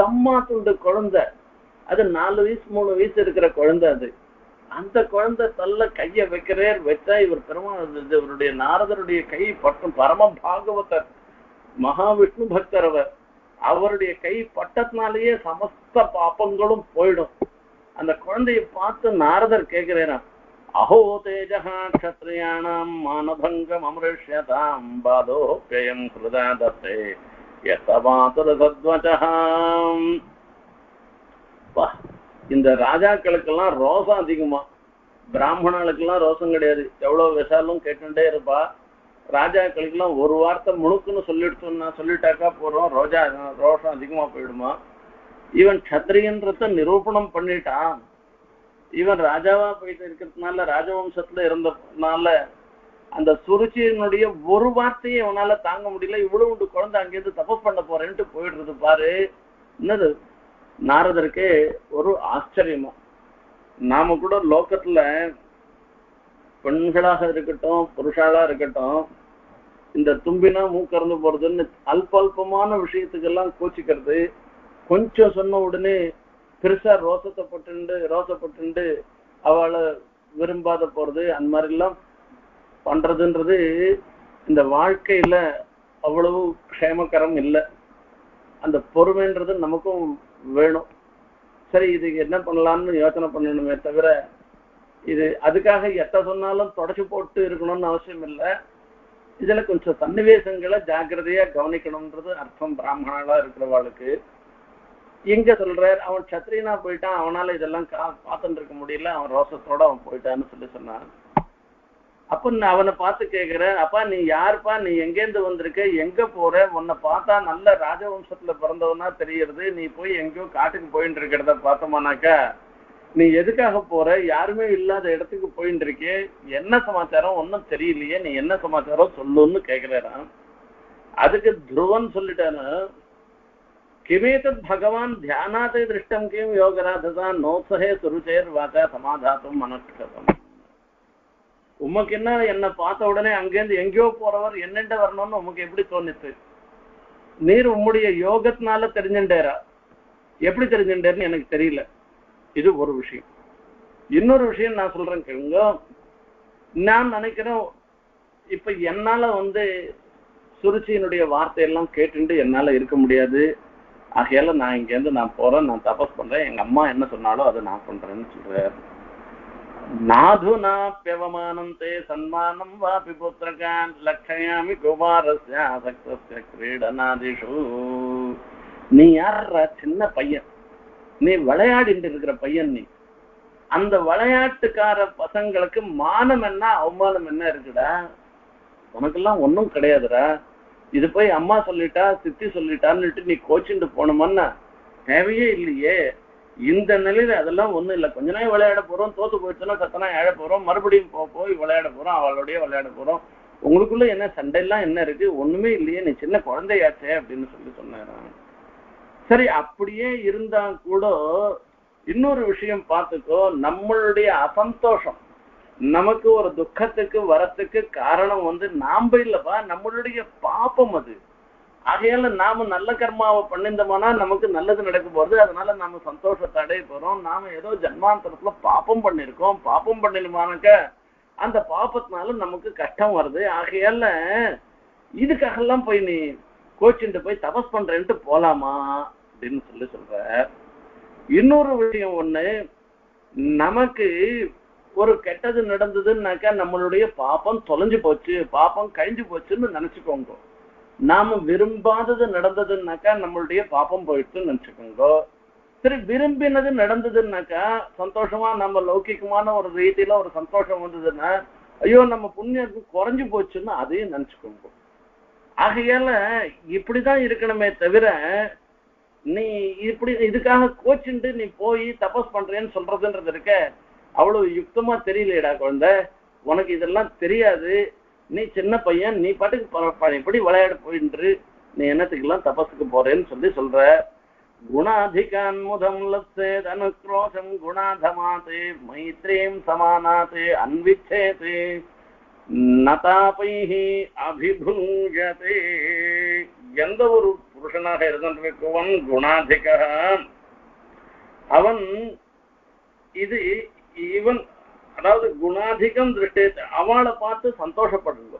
தம்மா துண்டு குழந்தை, அது 4 வயசு 3 வயசு இருக்கிற குழந்தை. அது அந்த குழந்தை தள்ள கையை வைக்கிறார். வச்சா இவர் பெருமாள் இவருடைய நாரதருடைய கை பட்டம், பரம பாகவதர் மகாவிஷ்ணு பக்தர் அவர், அவருடைய கை பட்டத்தினாலேயே சமஸ்த பாபங்களும் போயிடும். அந்த குழந்தைய பார்த்து நாரதர் கேட்கிறேனா, அஹோ தேஜஹா க்ஷத்ரியாணாம் மானபங்கம் அம்ருஷ்யதாம் பாதோப்யம் ஹ்ருதா தத்தே யதவாதுர சத்வஜஹாம். இந்த ராஜாக்களுக்கெல்லாம் ரோசம் அதிகமா, பிராமணர்களுக்கெல்லாம் ரோசம் கிடையாது. எவ்வளவு விஷாலும் கேட்டுட்டே இருப்பா. ராஜாக்களுக்கெல்லாம் ஒரு வார்த்தை முழுக்குன்னு சொல்லிட்டாக்கா போறோம், ரோஜா ரோஷம் அதிகமா போயிடுமா. இவன் சத்திரியன்றத நிரூபணம் பண்ணிட்டான். இவன் ராஜாவா போயிட்டு இருக்கிறதுனால, ராஜவம்சத்துல இருந்ததுனால அந்த சுருச்சியினுடைய ஒரு வார்த்தையை இவனால தாங்க முடியல. இவ்வளவு உண்டு குழந்தை அங்கேருந்து தப்பு பண்ண போறேன்ட்டு போயிடுறது பாரு. என்னது நாரதருக்கு ஒரு ஆச்சரியமா. நாம கூட லோகத்துல பெண்களாக இருக்கட்டும் புருஷாளா இருக்கட்டும், இந்த தும்பினா மூக்கறந்து போறதுன்னு அல்ப அல்பமான விஷயத்துக்கெல்லாம் கோச்சிக்கிறது. கொஞ்சம் சொன்ன உடனே பெருசா ரோசப்பட்டு அவளை விரும்பாத போறது, அந்த மாதிரி எல்லாம் பண்றதுன்றது இந்த வாழ்க்கையில அவ்வளவு க்ஷேமகரம் இல்லை. அந்த பொறுமைன்றது நமக்கும் வேணும். சரி இதுக்கு என்ன பண்ணலாம்னு யோசனை பண்ணணுமே தவிர, இது அதுக்காக எத்த சொன்னாலும் தொடச்சு போட்டு இருக்கணும்னு அவசியம் இல்லை. இதுல கொஞ்சம் சன்னிவேசங்களை ஜாக்கிரதையா கவனிக்கணும்ன்றது அர்த்தம் பிராமணாலா இருக்கிறவாளுக்கு. எங்க சொல்றாரு, அவன் சத்திரியனா போயிட்டான், அவனால இதெல்லாம் பார்த்துட்டு இருக்க முடியல, அவன் ரோசத்தோட அவன் போயிட்டான்னு சொல்லி சொன்னான். அப்ப அவனை பார்த்து கேட்கிற, அப்பா நீ யாருப்பா, நீ எங்கேருந்து வந்திருக்க, எங்க போற, உன்னை பார்த்தா நல்ல ராஜவம்சத்துல பிறந்தவனா தெரியுது, நீ போய் எங்கேயோ காட்டுக்கு போயிட்டு இருக்கிறத பார்த்தோம்னாக்கா நீ எதுக்காக போற, யாருமே இல்லாத இடத்துக்கு போயிட்டு இருக்கே, என்ன சமாச்சாரம், ஒன்னும் தெரியலையே, நீ என்ன சமாச்சாரம் சொல்லுன்னு கேட்கிறான். அதுக்கு துருவன் சொல்லிட்டானு, கிமேதத் பகவான் தியானாத்தை திருஷ்டம் கிம் யோகராதான் நோசகே சுருச்சேர் வாக்கா சமாதாத்தும் மனஸ்கதம். உமக்கு என்ன என்னை பார்த்த உடனே அங்கேருந்து எங்கேயோ போறவர் என்னெண்ட வரணும்னு உமக்கு எப்படி தோணுச்சு? நீர் உம்முடைய யோகத்தினால தெரிஞ்சுட்டேரா? எப்படி தெரிஞ்சுட்டேருன்னு எனக்கு தெரியல. இது ஒரு விஷயம். இன்னொரு விஷயம் நான் சொல்றேன் கேளுங்க. நான் நினைக்கிறேன் இப்ப என்னால சுருச்சியினுடைய வார்த்தையெல்லாம் கேட்டுட்டு என்னால இருக்க முடியாது. ஆகையால நான் இங்கேருந்து நான் போறேன், நான் தபஸ் பண்றேன், எங்க அம்மா என்ன சொன்னாலும் அதை நான் பண்றேன்னு சொல்றேன். நாதுனா பியவமானம் தே சன்மானம் வாபி புத்திரகான் லட்சயாமி குமாரஸ்ய ஆசக்தஸ்ய கிரீடநாதிஷு. நீ யார்ரா? சின்ன பையன் நீ, விளையாடிட்டு இருக்கிற பையன் நீ. அந்த விளையாட்டுக்கார பசங்களுக்கு மானம் என்ன அவமானம் என்ன இருக்குடா? உனக்கெல்லாம் ஒன்றும் கிடையாதுடா. இது போய் அம்மா சொல்லிட்டா சித்தி சொல்லிட்டான்னுட்டு நீ கோச்சிட்டு போனோம்னா தேவையே இல்லையே. இந்த நிலையில அதெல்லாம் ஒண்ணும் இல்லை. கொஞ்ச நாள் விளையாட போறோம், தோத்து போயிடுச்சுன்னா சத்தனா ஏழ போறோம், மறுபடியும் போய் விளையாட போறோம், அவளோடய விளையாட போறோம். உங்களுக்குள்ள என்ன சண்டைலாம் என்ன இருக்கு? ஒண்ணுமே இல்லையே, நீ சின்ன குழந்தையாச்சே அப்படின்னு சொல்லி சொன்னாராம். சரி அப்படியே இருந்தா கூட இன்னொரு விஷயம் பார்த்துக்கோ, நம்மளுடைய அசந்தோஷம், நமக்கு ஒரு துக்கத்துக்கு வரத்துக்கு காரணம் நாம இல்லப்பா, நம்மளுடைய பாப்பம் அது. ஆகையால நாம நல்ல கர்மாவை பண்ணிருந்தோம்னா நமக்கு நல்லது நடக்க போறது, அதனால நாம சந்தோஷத்தை அடைய போறோம். நாம ஏதோ ஜன்மாந்தரத்துல பாப்பம் பண்ணிருக்கோம், பாப்பம் பண்ணிருமானாக்க அந்த பாப்பத்தினால நமக்கு கஷ்டம் வருது. ஆகையால இதுக்காக எல்லாம் போய் நீ கோச்சிட்டு போய் தபஸ் பண்றேன்ட்டு போலாமா அப்படின்னு சொல்லி சொல்ற. இன்னொரு விஷயம் ஒண்ணு, நமக்கு ஒரு கெட்டது நடந்ததுன்னாக்கா நம்மளுடைய பாப்பம் தொலைஞ்சு போச்சு, பாப்பம் கழிஞ்சு போச்சுன்னு நினைச்சுக்கோங்க. நாம விரும்பாதது நடந்ததுன்னாக்கா நம்மளுடைய பாப்பம் போயிடுச்சுன்னு நினைச்சுக்கோங்க. சரி விரும்பினது நடந்துதுன்னாக்கா சந்தோஷமா நம்ம லௌகிகமான ஒரு ரீதியில ஒரு சந்தோஷம் வந்ததுன்னா ஐயோ நம்ம புண்ணியம் குறைஞ்சு போச்சுன்னா அதையும் நினைச்சுக்கோங்க. ஆகையால இப்படிதான் இருக்கணுமே தவிர நீ இப்படி இதுக்காக கோச்சுண்டு நீ போய் தபஸ் பண்றேன்னு சொல்றதுன்றது இருக்க அவ்வளவு யுக்தமா தெரியலடா குழந்தை, உனக்கு இதெல்லாம் தெரியாது, நீ சின்ன பையன், நீ பாட்டுக்கு இப்படி விளையாட போயின்று, நீ என்னத்துக்கெல்லாம் தபஸுக்கு போறேன்னு சொல்லி சொல்ற. குணாதிகான் முதம் லப்சேத் அனுக்ரோஷம் குணாதமாதே மைத்ரீம் சமானாதே அன்விச்சேதே நதாபைஹி அபிபுஞ்சதே. எந்த ஒரு புருஷனாக இருந்திருக்கவன் குணாதிகா அவன் இது இவன் அதாவது குணாதிகம் திருஷ்டேத் அவளை பார்த்து சந்தோஷப்படுங்க,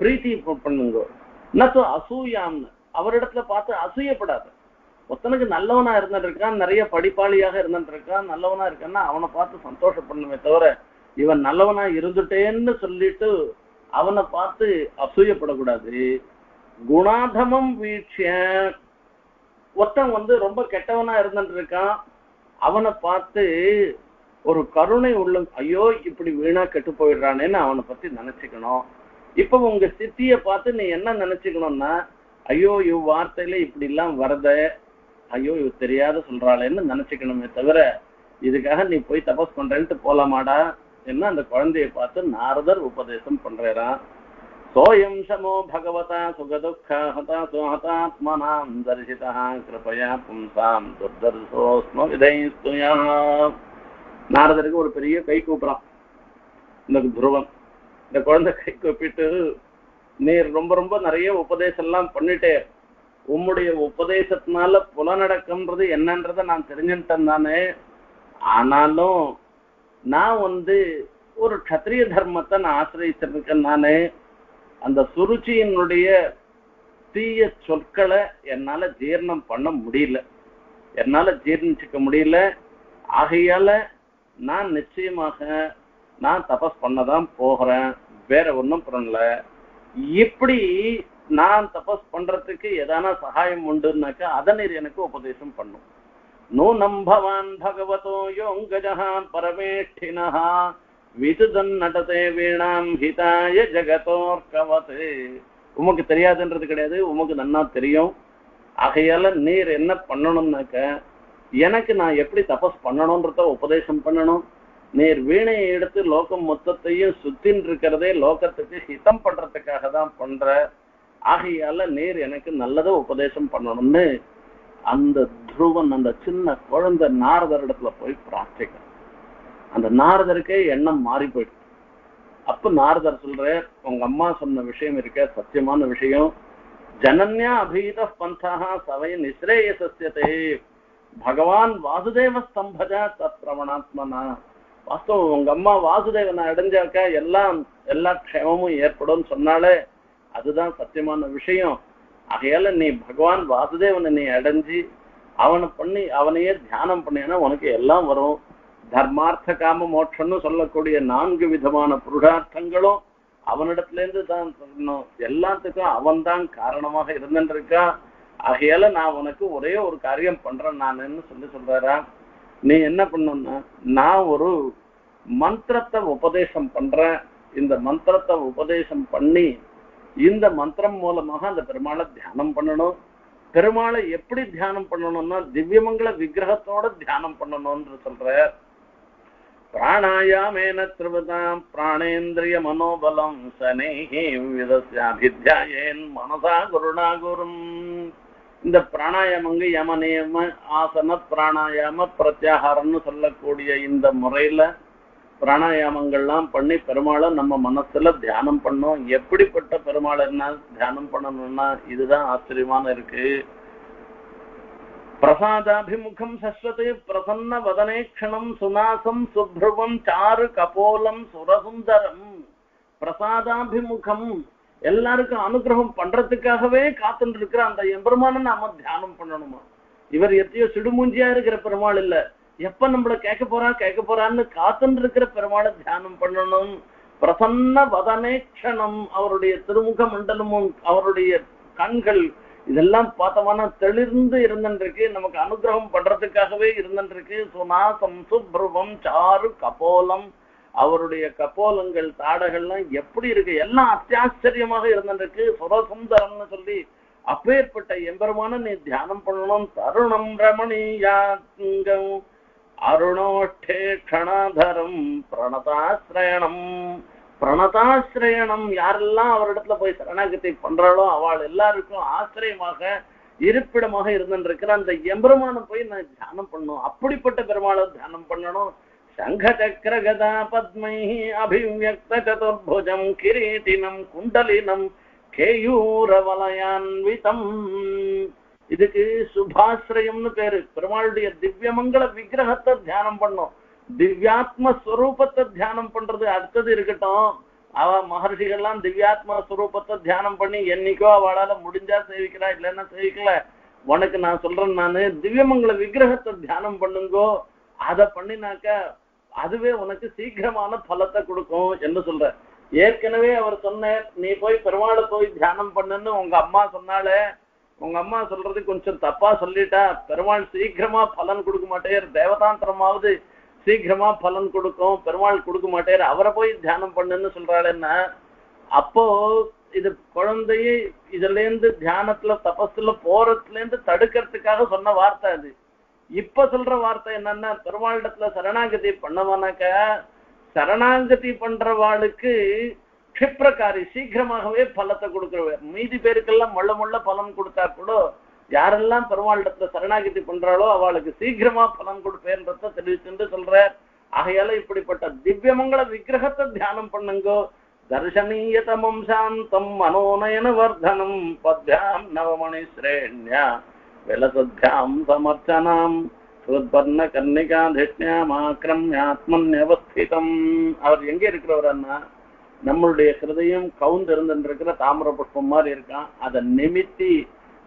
பிரீத்தி பண்ணுங்க, நத்து அசூயாம்னு அவரிடத்துல பார்த்து அசூயப்படாது. ஒத்தனுக்கு நல்லவனா இருந்துருக்கான், நிறைய படிப்பாளியாக இருந்துருக்கான், நல்லவனா இருக்கான்னா அவனை பார்த்து சந்தோஷப்படணுமே தவிர இவன் நல்லவனா இருந்துட்டேன்னு சொல்லிட்டு அவனை பார்த்து அசூயப்படக்கூடாது. குணாதமம் வீழ்ச்சிய ஒத்தன் ரொம்ப கெட்டவனா இருந்துருக்கான், அவனை பார்த்து ஒரு கருணை உள்ள ஐயோ இப்படி வீணா கெட்டு போயிடுறானேன்னு அவனை பத்தி நினைச்சுக்கணும். இப்ப உங்க சித்திய பார்த்து நீ என்ன நினைச்சுக்கணும்னா ஐயோ இவ் வார்த்தையில இப்படி எல்லாம் வரத, ஐயோ இவ தெரியாத சொல்றாளேன்னு நினைச்சுக்கணுமே தவிர இதுக்காக நீ போய் தபஸ் பண்றேன்ட்டு போலாமாடா என்ன அந்த குழந்தைய பார்த்து நாரதர் உபதேசம் பண்றாராம். சோயம் சமோ பகவதா சுகதுக்கா ஹதா சுஹதாத்மனாம் தரிசிதா கிருபயா பும்சாம் துர்தர்சோஸ்மோ விதைஸ்துயா. நாரதருக்கு ஒரு பெரிய கை கூப்பிடறான் இந்த துருவன். இந்த குழந்தை கை கூப்பிட்டு நீர் ரொம்ப நிறைய உபதேசம் எல்லாம் பண்ணிட்டே, உம்முடைய உபதேசத்தினால புலநடக்கம்ன்றது என்னன்றத நான் தெரிஞ்சுட்டேன் தானே, ஆனாலும் நான் ஒரு க்ஷத்ரிய தர்மத்தை நான் ஆசிரியச்சிருக்கேன் நானே, அந்த சுருச்சியினுடைய தீய சொற்களை என்னால ஜீர்ணம் பண்ண முடியல, என்னால ஜீர்ணிச்சுக்க முடியல, ஆகையால நான் நிச்சயமாக நான் தபஸ் பண்ணதான் போகிறேன், வேற ஒன்றும் பண்ணல. இப்படி நான் தபஸ் பண்றதுக்கு எதான சகாயம் உண்டுனாக்கா அதை நீர் எனக்கு உபதேசம் பண்ணும். நோ நம்பவான் பகவதோ யோங்கஜஹா பரமேஷ்டினஹா விதுதன் நடதே வீணாம் ஹிதாய ஜகதோர்கவதே. உமக்கு தெரியாதுன்றது கிடையாது, உமக்கு நன்னா தெரியும். ஆகையால நீர் என்ன பண்ணணும்னாக்க எனக்கு நான் எப்படி தபஸ் பண்ணணும்ன்றத உபதேசம் பண்ணணும். நீர் வீணையை எடுத்து லோகம் மொத்தத்தையும் சுத்தின் இருக்கிறதே லோகத்துக்கு ஹிதம் பண்றதுக்காக தான் பண்ற, ஆகையால நீர் எனக்கு நல்லதை உபதேசம் பண்ணணும்னு அந்த துருவன் அந்த சின்ன குழந்தை நாரதர் இடத்துல போய் பிரார்த்திக்க. அந்த நாரதருக்கே எண்ணம் மாறி போயிடுச்சு. அப்ப நாரதர் சொல்ற உங்க அம்மா சொன்ன விஷயம் இருக்க சத்தியமான விஷயம். ஜனன்யா அபீத பந்தாக சவை நிஸ்ரேய சத்தியத்தை பகவான் வாசுதேவ ஸ்தம்பஜா தத்ரவணாத்மனா. வாஸ்தவம் உங்க அம்மா வாசுதேவனை அடைஞ்சாக்கா எல்லா க்ஷேமமும் ஏற்படும் சொன்னாலே அதுதான் சத்தியமான விஷயம். ஆகையால நீ பகவான் வாசுதேவனை நீ அடைஞ்சி அவனையே தியானம் பண்ணினா உனக்கு எல்லாம் வரும். தர்மார்த்த காம மோட்சம்னு சொல்லக்கூடிய 4 விதமான புருஷார்த்தங்களும் அவனிடத்துல இருந்து தான் சொல்லணும், எல்லாத்துக்கும் அவன் தான் காரணமாக இருந்துருக்கா, ஆகையால நான் உனக்கு ஒரே ஒரு காரியம் பண்றேன் நானுன்னு சொல்லி சொல்றாரா. நீ என்ன பண்ணுன்னா நான் ஒரு மந்திரத்தை உபதேசம் பண்றேன், இந்த மந்திரத்தை உபதேசம் பண்ணி இந்த மந்திரம் மூலமாக அந்த பெருமாளை தியானம் பண்ணணும். பெருமாளை எப்படி தியானம் பண்ணணும்னா திவ்யமங்கள விக்கிரகத்தோட தியானம் பண்ணணும்னு சொல்ற. பிராணாயாமேன த்ரிவிதாம் பிராணேந்திரிய மனோபலம் சனேஹி விதஸ்யாபித்யாயேன் மனசா குருணா குரும். இந்த பிராணாயாமங்க யம நியம ஆசன பிராணாயாம பிரத்யாகாரம்னு சொல்லக்கூடிய இந்த முறையில பிராணாயாமங்கள்லாம் பண்ணி பெருமாளை நம்ம மனசுல தியானம் பண்ணோம். எப்படிப்பட்ட பெருமாளை என்ன தியானம் பண்ணணும்னா இதுதான் ஆச்சரியமான இருக்கு. பிரசாதாபிமுகம் சஸ்வதி பிரசன்ன வதனேக்ஷணம் சுநாசம் சுப்ருவம் சாரு கபோலம் சுரசுந்தரம். பிரசாதாபிமுகம் எல்லாருக்கும் அனுகிரகம் பண்றதுக்காகவே காத்துட்டு இருக்கிற அந்த எம்பெருமான நாம தியானம் பண்ணணுமா. இவர் எத்தையோ சிடுமூஞ்சியா இருக்கிற பெருமாள் இல்ல, எப்ப நம்மளை கேட்க போறான்னு காத்துட்டு இருக்கிற பெருமாளை தியானம் பண்ணணும். பிரசன்ன வதனேக்ஷணம் அவருடைய திருமுக மண்டலமும் அவருடைய கண்கள் இதெல்லாம் பார்த்தவனா தெளிந்து இருந்தன்றிருக்கு நமக்கு அனுகிரகம் பண்றதுக்காகவே இருந்தன்றிருக்கு சுனா சம்சுப்ரவம் சாரு கபோலம் அவருடைய கபோலங்கள் தாடகள்லாம் எப்படி இருக்கு எல்லாம் அத்தியாச்சரியமாக இருந்தன்றிருக்கு சுரசுந்தரம்னு சொல்லி அப்பேற்பட்ட எம்பெருமான நீ தியானம் பண்ணணும் தருணம் ரமணியாங்கம் அருணோஷ்டே க்ஷணாதரம் பிரணதாஸ்ரயணம் பிரணதாஸ்ரயணம் யாரெல்லாம் அவரிடத்துல போய் சரணாகத்தை பண்றாளோ அவள் எல்லாருக்கும் ஆசிரியமாக இருப்பிடமாக இருந்துருக்கிற அந்த எம்பெருமானை போய் நான் தியானம் பண்ணணும் அப்படிப்பட்ட பெருமாளை தியானம் பண்ணணும் சங்க சக்கர கதா பத்மை அபிவ்யக்த சதுர்புஜம் கிரீட்டினம் குண்டலினம் கேயூர வலயான்விதம் இதுக்கு சுபாஸ்ரயம்னு பேரு பெருமாளுடைய திவ்யமங்கள விக்கிரகத்தை தியானம் பண்ணணும் दिव्यात्म स्वरूपत्त ध्यानम पण्றது அடுத்து இருக்கட்டும் அவ மகர்ஷிகள் எல்லாம் திவ்யாத்ம ஸ்வரூபத்தை தியானம் பண்ணி என்னைக்கோ அவளால முடிஞ்சா சேவிக்கிறா இல்லன்னா சேவிக்கல உனக்கு நான் சொல்றேன் நானு திவ்யமங்கள விக்கிரகத்தை தியானம் பண்ணுங்கோ அத பண்ணினாக்க அதுவே உனக்கு சீக்கிரமான பலத்தை கொடுக்கும் என்று சொல்ற ஏற்கனவே அவர் சொன்னார் நீ போய் பெருமாளை போய் தியானம் பண்ணுன்னு உங்க அம்மா சொன்னாலே உங்க அம்மா சொல்றது கொஞ்சம் தப்பா சொல்லிட்டா பெருமாள் சீக்கிரமா பலன் கொடுக்க மாட்டேர் தேவதாந்திரமாவது சீக்கிரமா பலன் கொடுக்கும் பெருமாள் கொடுக்க மாட்டார் அவரை போய் தியானம் பண்ணுன்னு சொல்றாள்னா அப்போ இது குழந்தையே இதுல இருந்து தியானத்துல தபஸ்ல போறதுல இருந்து தடுக்கிறதுக்காக சொன்ன வார்த்தை அது இப்ப சொல்ற வார்த்தை என்னன்னா பெருமாளிடத்துல சரணாகதி பண்ணவானாக்க சரணாகதி பண்றவாளுக்கு க்ஷிப்ரகாரி சீக்கிரமாகவே பலத்தை கொடுக்குற மீதி பேருக்கெல்லாம் மொள்ள மொள்ள பலன் கொடுத்தா கூட யாரெல்லாம் பெருமாளிடத்துல சரணாகதி பண்றாளோ அவளுக்கு சீக்கிரமா பலன் கொடுப்பேன்றத தெரிவிச்சுட்டு சொல்ற ஆகையால இப்படிப்பட்ட திவ்யமங்கள விக்கிரகத்தை தியானம் பண்ணுங்கோ தர்சனீயதமம் சாந்தம் மனோநயன வர்தனம் பத்யாம் நவமணி ஸ்ரேண்யா வெலசத்யாம் சமர்ச்சனாம் சுவர்ண கர்ணிகா திஷ்ணியாம் ஆக்ரம்யாத்மன்யவஸ்திதம் அவர் எங்க இருக்கிறவரன்னா நம்மளுடைய ஹிருதயம் கவுந்து இருந்துருக்கிற தாமிர புஷ்பம் மாதிரி இருக்கான் அதை நிமித்தி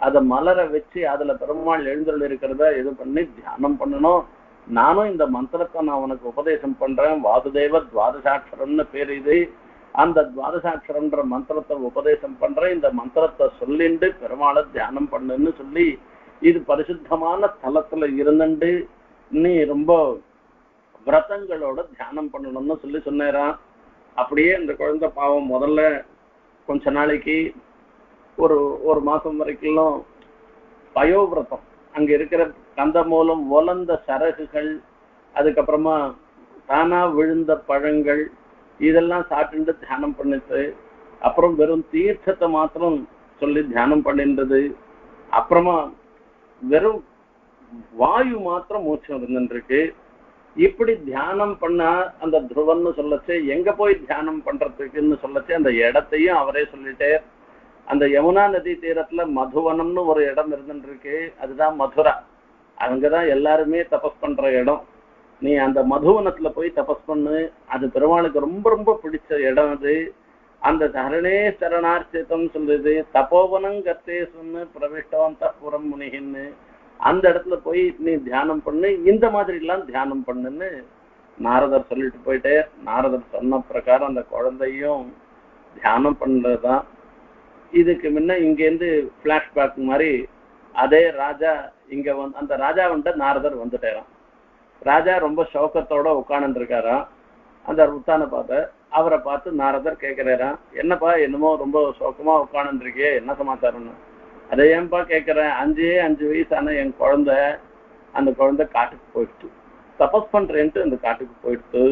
அதை மலரை வச்சு அதுல பெருமாள் எழுந்தல் இருக்கிறத இது பண்ணி தியானம் பண்ணணும் நானும் இந்த மந்திரத்தை நான் உனக்கு உபதேசம் பண்றேன் வாசுதேவ துவாதசாட்சரம்னு பேர் இது அந்த துவாதசாட்சரம்ன்ற மந்திரத்தை உபதேசம் பண்றேன் இந்த மந்திரத்தை சொல்லிண்டு பெருமாளை தியானம் பண்ணுன்னு சொல்லி இது பரிசுத்தமான தலத்துல இருந்துண்டு நீ ரொம்ப விரதங்களோட தியானம் பண்ணணும்னு சொல்லி சொன்னேறான் அப்படியே இந்த குழந்தை பாவம் முதல்ல கொஞ்ச நாளைக்கு ஒரு ஒரு மாசம் வரைக்கும் பயோவிரதம் அங்க இருக்கிற கந்த மூலம் ஒலந்த சரகுகள் அதுக்கப்புறமா தானா விழுந்த பழங்கள் இதெல்லாம் சாப்பிட்டு தியானம் பண்ணிட்டு அப்புறம் வெறும் தீர்த்தத்தை மாத்திரம் சொல்லி தியானம் பண்ணின்றது அப்புறமா வெறும் வாயு மாத்திரம் மூச்சு இருந்துருக்கு இப்படி தியானம் பண்ணா அந்த துருவன்னு சொல்லச்சு எங்க போய் தியானம் பண்றதுக்குன்னு சொல்லச்சு அந்த இடத்தையும் அவரே சொல்லிட்டே அந்த யமுனா நதி தீரத்துல மதுவனம்னு ஒரு இடம் இருந்துருக்கு அதுதான் மதுரா அங்கதான் எல்லாருமே தபஸ் பண்ற இடம் நீ அந்த மதுவனத்துல போய் தபஸ் பண்ணு அது பெருமாளுக்கு ரொம்ப ரொம்ப பிடிச்ச இடம் அது அந்த சரணே சரணார்த்தித்தம் சொல்லுது தபோவனங்கத்தே சொன்னு பிரவிஷ்டவந்த புறம் முனிகின்னு அந்த இடத்துல போய் நீ தியானம் பண்ணு இந்த மாதிரி எல்லாம் தியானம் பண்ணுன்னு நாரதர் சொல்லிட்டு போயிட்டே நாரதர் சொன்ன பிரகாரம் அந்த குழந்தையும் தியானம் பண்ணதுதான் இதுக்கு முன்ன இங்கேருந்து பிளாஷ்பேக் மாதிரி அதே ராஜா இங்க வந்து அந்த ராஜா வந்துட்டு நாரதர் வந்துட்டாராம் ராஜா ரொம்ப சௌக்கத்தோட உட்கார்ந்து இருக்காராம் அந்த உத்தான பார்த்த அவரை பார்த்து நாரதர் கேட்கிறாராம் என்னப்பா என்னமோ ரொம்ப சோகமா உட்கார்ந்து இருக்கே என்ன சமாச்சாரம்னு அதை ஏன்பா கேட்கிறேன் 5 வயசான என் குழந்தை அந்த குழந்தை காட்டுக்கு போயிடுச்சு தபஸ் பண்றேன்ட்டு அந்த காட்டுக்கு போயிடுச்சு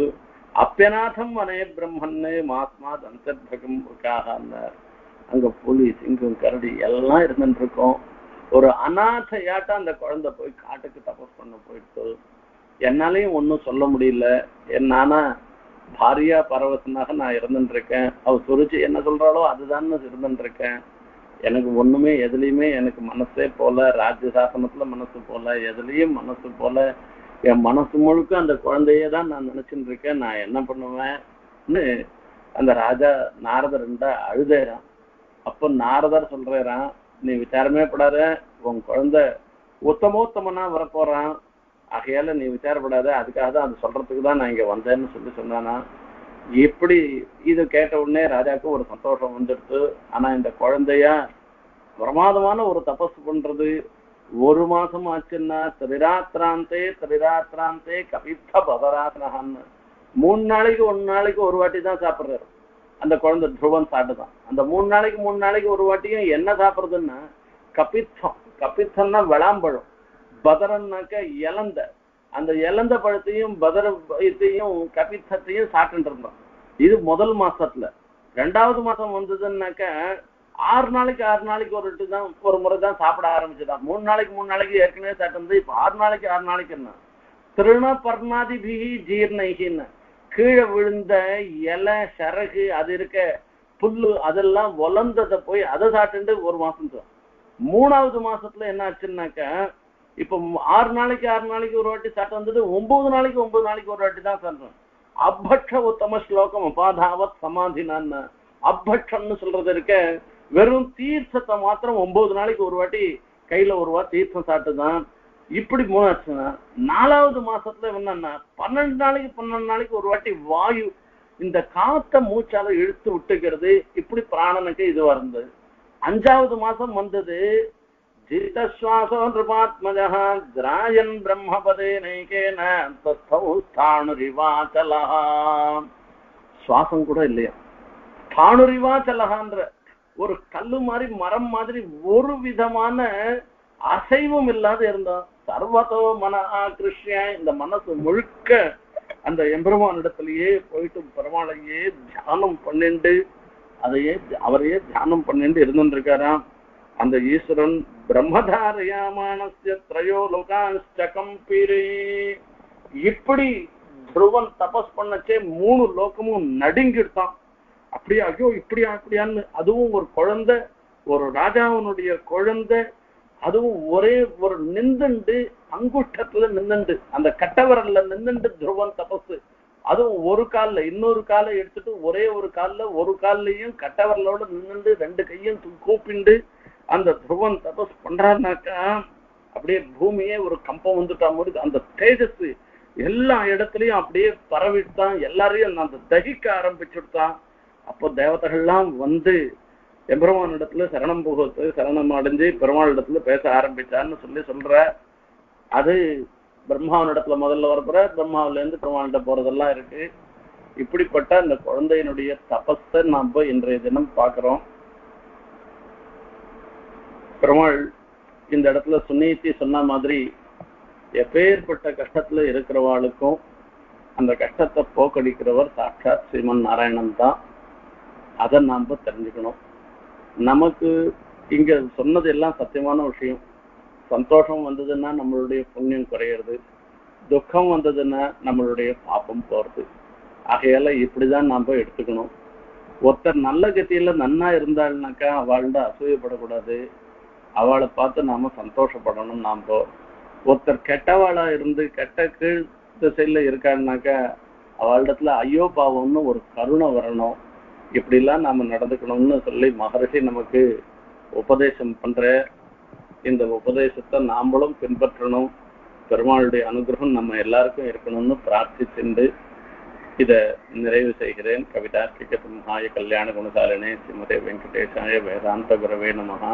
அப்பியநாதம் வனே பிரம்மன்னு மாத்மா தந்தர்பகம் இருக்காகன்னார் அங்க புலி சிங்கம் கரடி எல்லாம் இருந்துட்டு இருக்கோம் ஒரு அநாதையாட்ட அந்த குழந்தை போய் காட்டுக்கு தபஸ் பண்ண போயிட்டு என்னாலையும் ஒன்னும் சொல்ல முடியல என்னானா பாரியா பரவசனாக நான் இருந்துட்டு இருக்கேன் அவ சுருச்சு என்ன சொல்றாளோ அதுதான் இருந்துட்டு இருக்கேன் எனக்கு ஒண்ணுமே எதுலையுமே எனக்கு மனசே போல ராஜ்யசாசனத்துல மனசு போல எதுலையும் மனசு போல என் மனசு முழுக்க அந்த குழந்தையே தான் நான் நினைச்சுட்டு இருக்கேன் நான் என்ன பண்ணுவேன்னு அந்த ராஜா நாரதர் இருந்தா அழுதேறான் அப்போ நாரதர் சொல்றான் நீ விசாரமே படாத உன் குழந்தை உத்தமோத்தமனா வரப்போறான் ஆகையால நீ விசாரப்படாத அதுக்காக தான் அது சொல்றதுக்கு தான் நான் இங்க வந்தேன்னு சொல்லி சொன்னானா எப்படி இது கேட்ட உடனே ராஜாவுக்கு ஒரு சந்தோஷம் வந்துடுச்சு ஆனா இந்த குழந்தையா பிரமாதமான ஒரு தபஸ் பண்றது ஒரு மாசம் ஆச்சுன்னா திரிராத்ராந்தே கபித்த பவராத்னஹன்னு 3 நாளைக்கு 1 நாளைக்கு ஒரு வாட்டி தான் சாப்பிடுறாரு அந்த குழந்தை துருவன் சாப்பிட்டுதான். அந்த 3 நாளைக்கு 3 நாளைக்கு ஒரு வாட்டியும் என்ன சாப்பிடுறதுன்னா கபித்தம். கபித்தம்னா விளாம்பழம், பதரன்னாக்கா இலந்த. அந்த இலந்த பழத்தையும் பதரத்தையும் கபித்தத்தையும் சாப்பிட்டு இருந்தோம். இது முதல் மாசத்துல. 2வது மாசம் வந்ததுன்னாக்கா 6 நாளைக்கு 6 நாளைக்கு ஒரு முறை தான் சாப்பிட ஆரம்பிச்சுதான். 3 நாளைக்கு 3 நாளைக்கு ஏற்கனவே சாப்பிட்டு இப்ப 6 நாளைக்கு 6 நாளைக்குன்னா திருண பர்ணாதிபிகி ஜீர்ணைகின்னு கீழே விழுந்த இலை சரகு அது இருக்க புல்லு அதெல்லாம் ஒலந்ததை போய் அதை சாப்பிட்டு ஒரு மாசம் தான். 3வது மாசத்துல என்ன ஆச்சுன்னாக்கா இப்போ 6 நாளைக்கு 6 நாளைக்கு ஒரு வாட்டி சாப்பிட்டு வந்தது 9 நாளைக்கு 9 நாளைக்கு ஒரு வாட்டி தான் சாப்பிடுறோம். அப்பட்ச உத்தம ஸ்லோகம் அபாதாவத் சமாதினான்னு அப்பட்சம்னு சொல்றது இருக்க வெறும் தீர்த்தத்தை மாத்திரம் 9 நாளைக்கு ஒரு வாட்டி கையில ஒரு வாட்டி தீர்த்தம் சாப்பிட்டுதான். இப்படி 3 ஆச்சுன்னா 4வது மாசத்துல என்னன்னா 12 நாளைக்கு 12 நாளைக்கு ஒரு வாட்டி வாயு இந்த காத்த மூச்சால இழுத்து விட்டுக்கிறது. இப்படி பிராணனுக்கு இதுவா இருந்தது. 5வது மாசம் வந்தது ஜீதஸ்வாசோ நிருபாத்மஜ திராயன் பிரம்மபதே நைகேன தாணுரிவாச்சலா. சுவாசம் கூட இல்லையா? தாணுரிவாச்சலகான்ற ஒரு கல்லு மாதிரி மரம் மாதிரி ஒரு விதமான அசைவும் இல்லாத இருந்தான். சர்வதோ மன ஆகிருஷ்ய இந்த மனசு முழுக்க அந்த எம்பெருமானிடத்திலேயே போயிட்டு பெருமாளையே தியானம் பண்ணிண்டு அவரையே தியானம் பண்ணிட்டு இருந்துருக்காராம். அந்த ஈஸ்வரன் பிரம்மதாரயாமானஸ்ய த்ரயோ லோகான்ஸ்ச கம்பீரே. இப்படி துருவன் தபஸ் பண்ணச்சே 3 லோகமும் நடுங்கிட்டான். அப்படியா ஐயோ இப்படியா அப்படியான்னு. அதுவும் ஒரு குழந்தை, ஒரு ராஜாவனுடைய குழந்தை, அதுவும் ஒரே ஒரு நின்றுண்டு அங்குஷ்டத்துல நின்றுண்டு அந்த கட்டவரல்ல நின்றுண்டு துருவன் தபஸ். அதுவும் ஒரு கால்ல இன்னொரு காலை எடுத்துட்டு ஒரே ஒரு கால்ல ஒரு கால்லையும் கட்டவரலோட நின்றுண்டு 2 கையும் கூப்பிண்டு அந்த துருவன் தபஸ் பண்றாருனாக்கா அப்படியே பூமியே ஒரு கம்பம் வந்துட்டா மாதிரி அந்த தேஜஸ் எல்லா இடத்துலையும் அப்படியே பரவிட்டான். எல்லாரையும் அந்த தகிக்க ஆரம்பிச்சுட்டான். அப்போ தேவதைகள்லாம் வந்து எம்பெருமான் இடத்துல சரணம் போகிறது சரணம் அடைஞ்சு பெருமாள் இடத்துல பேச ஆரம்பிச்சான்னு சொல்ற. அது பிரம்மாவன் இடத்துல முதல்ல வரப்புற பிரம்மாவிலேருந்து பெருமாள்கிட்ட போறதெல்லாம் இருக்கு. இப்படிப்பட்ட அந்த குழந்தையினுடைய தபஸை நாம் போய் இன்றைய தினம் பார்க்கிறோம். பெருமாள் இந்த இடத்துல சுன்னீதி சொன்ன மாதிரி எப்பேற்பட்ட கஷ்டத்துல இருக்கிறவாளுக்கும் அந்த கஷ்டத்தை போக்கடிக்கிறவர் சாட்சாத் ஸ்ரீமன் நாராயணன் தான். அதை நாம் தெரிஞ்சுக்கணும். நமக்கு இங்க சொன்னது எல்லாம் சத்தியமான விஷயம். சந்தோஷம் வந்ததுன்னா நம்மளுடைய புண்ணியம் குறையிறது, துக்கம் வந்ததுன்னா நம்மளுடைய பாப்பம் போறது. ஆகையால இப்படிதான் நாம் எடுத்துக்கணும். ஒருத்தர் நல்ல கத்தியில நன்னா இருந்தாள்னாக்கா அவள்கிட்ட அசூயப்படக்கூடாது, அவளை பார்த்து நாம சந்தோஷப்படணும். நாம் ஒருத்தர் கெட்டவாளா இருந்து கெட்ட கீழ் திசையில இருக்காள்னாக்கா அவளிடத்துல ஐயோ பாவம்னு ஒரு கருணை வரணும். இப்படிலாம் நாம நடந்துக்கணும்னு சொல்லி மகரிஷி நமக்கு உபதேசம் பண்ற. இந்த உபதேசத்தை நாமளும் பின்பற்றணும். பெருமாளுடைய அனுகிரகம் நம்ம எல்லாருக்கும் இருக்கணும்னு பிரார்த்திச்சுண்டு இதை நிறைவு செய்கிறேன். கவிதார்த்திக சிம்ஹாய கல்யாண குணசாலினே ஸ்ரீமதே வெங்கடேசாய வேதாந்த குரவே நமஹ.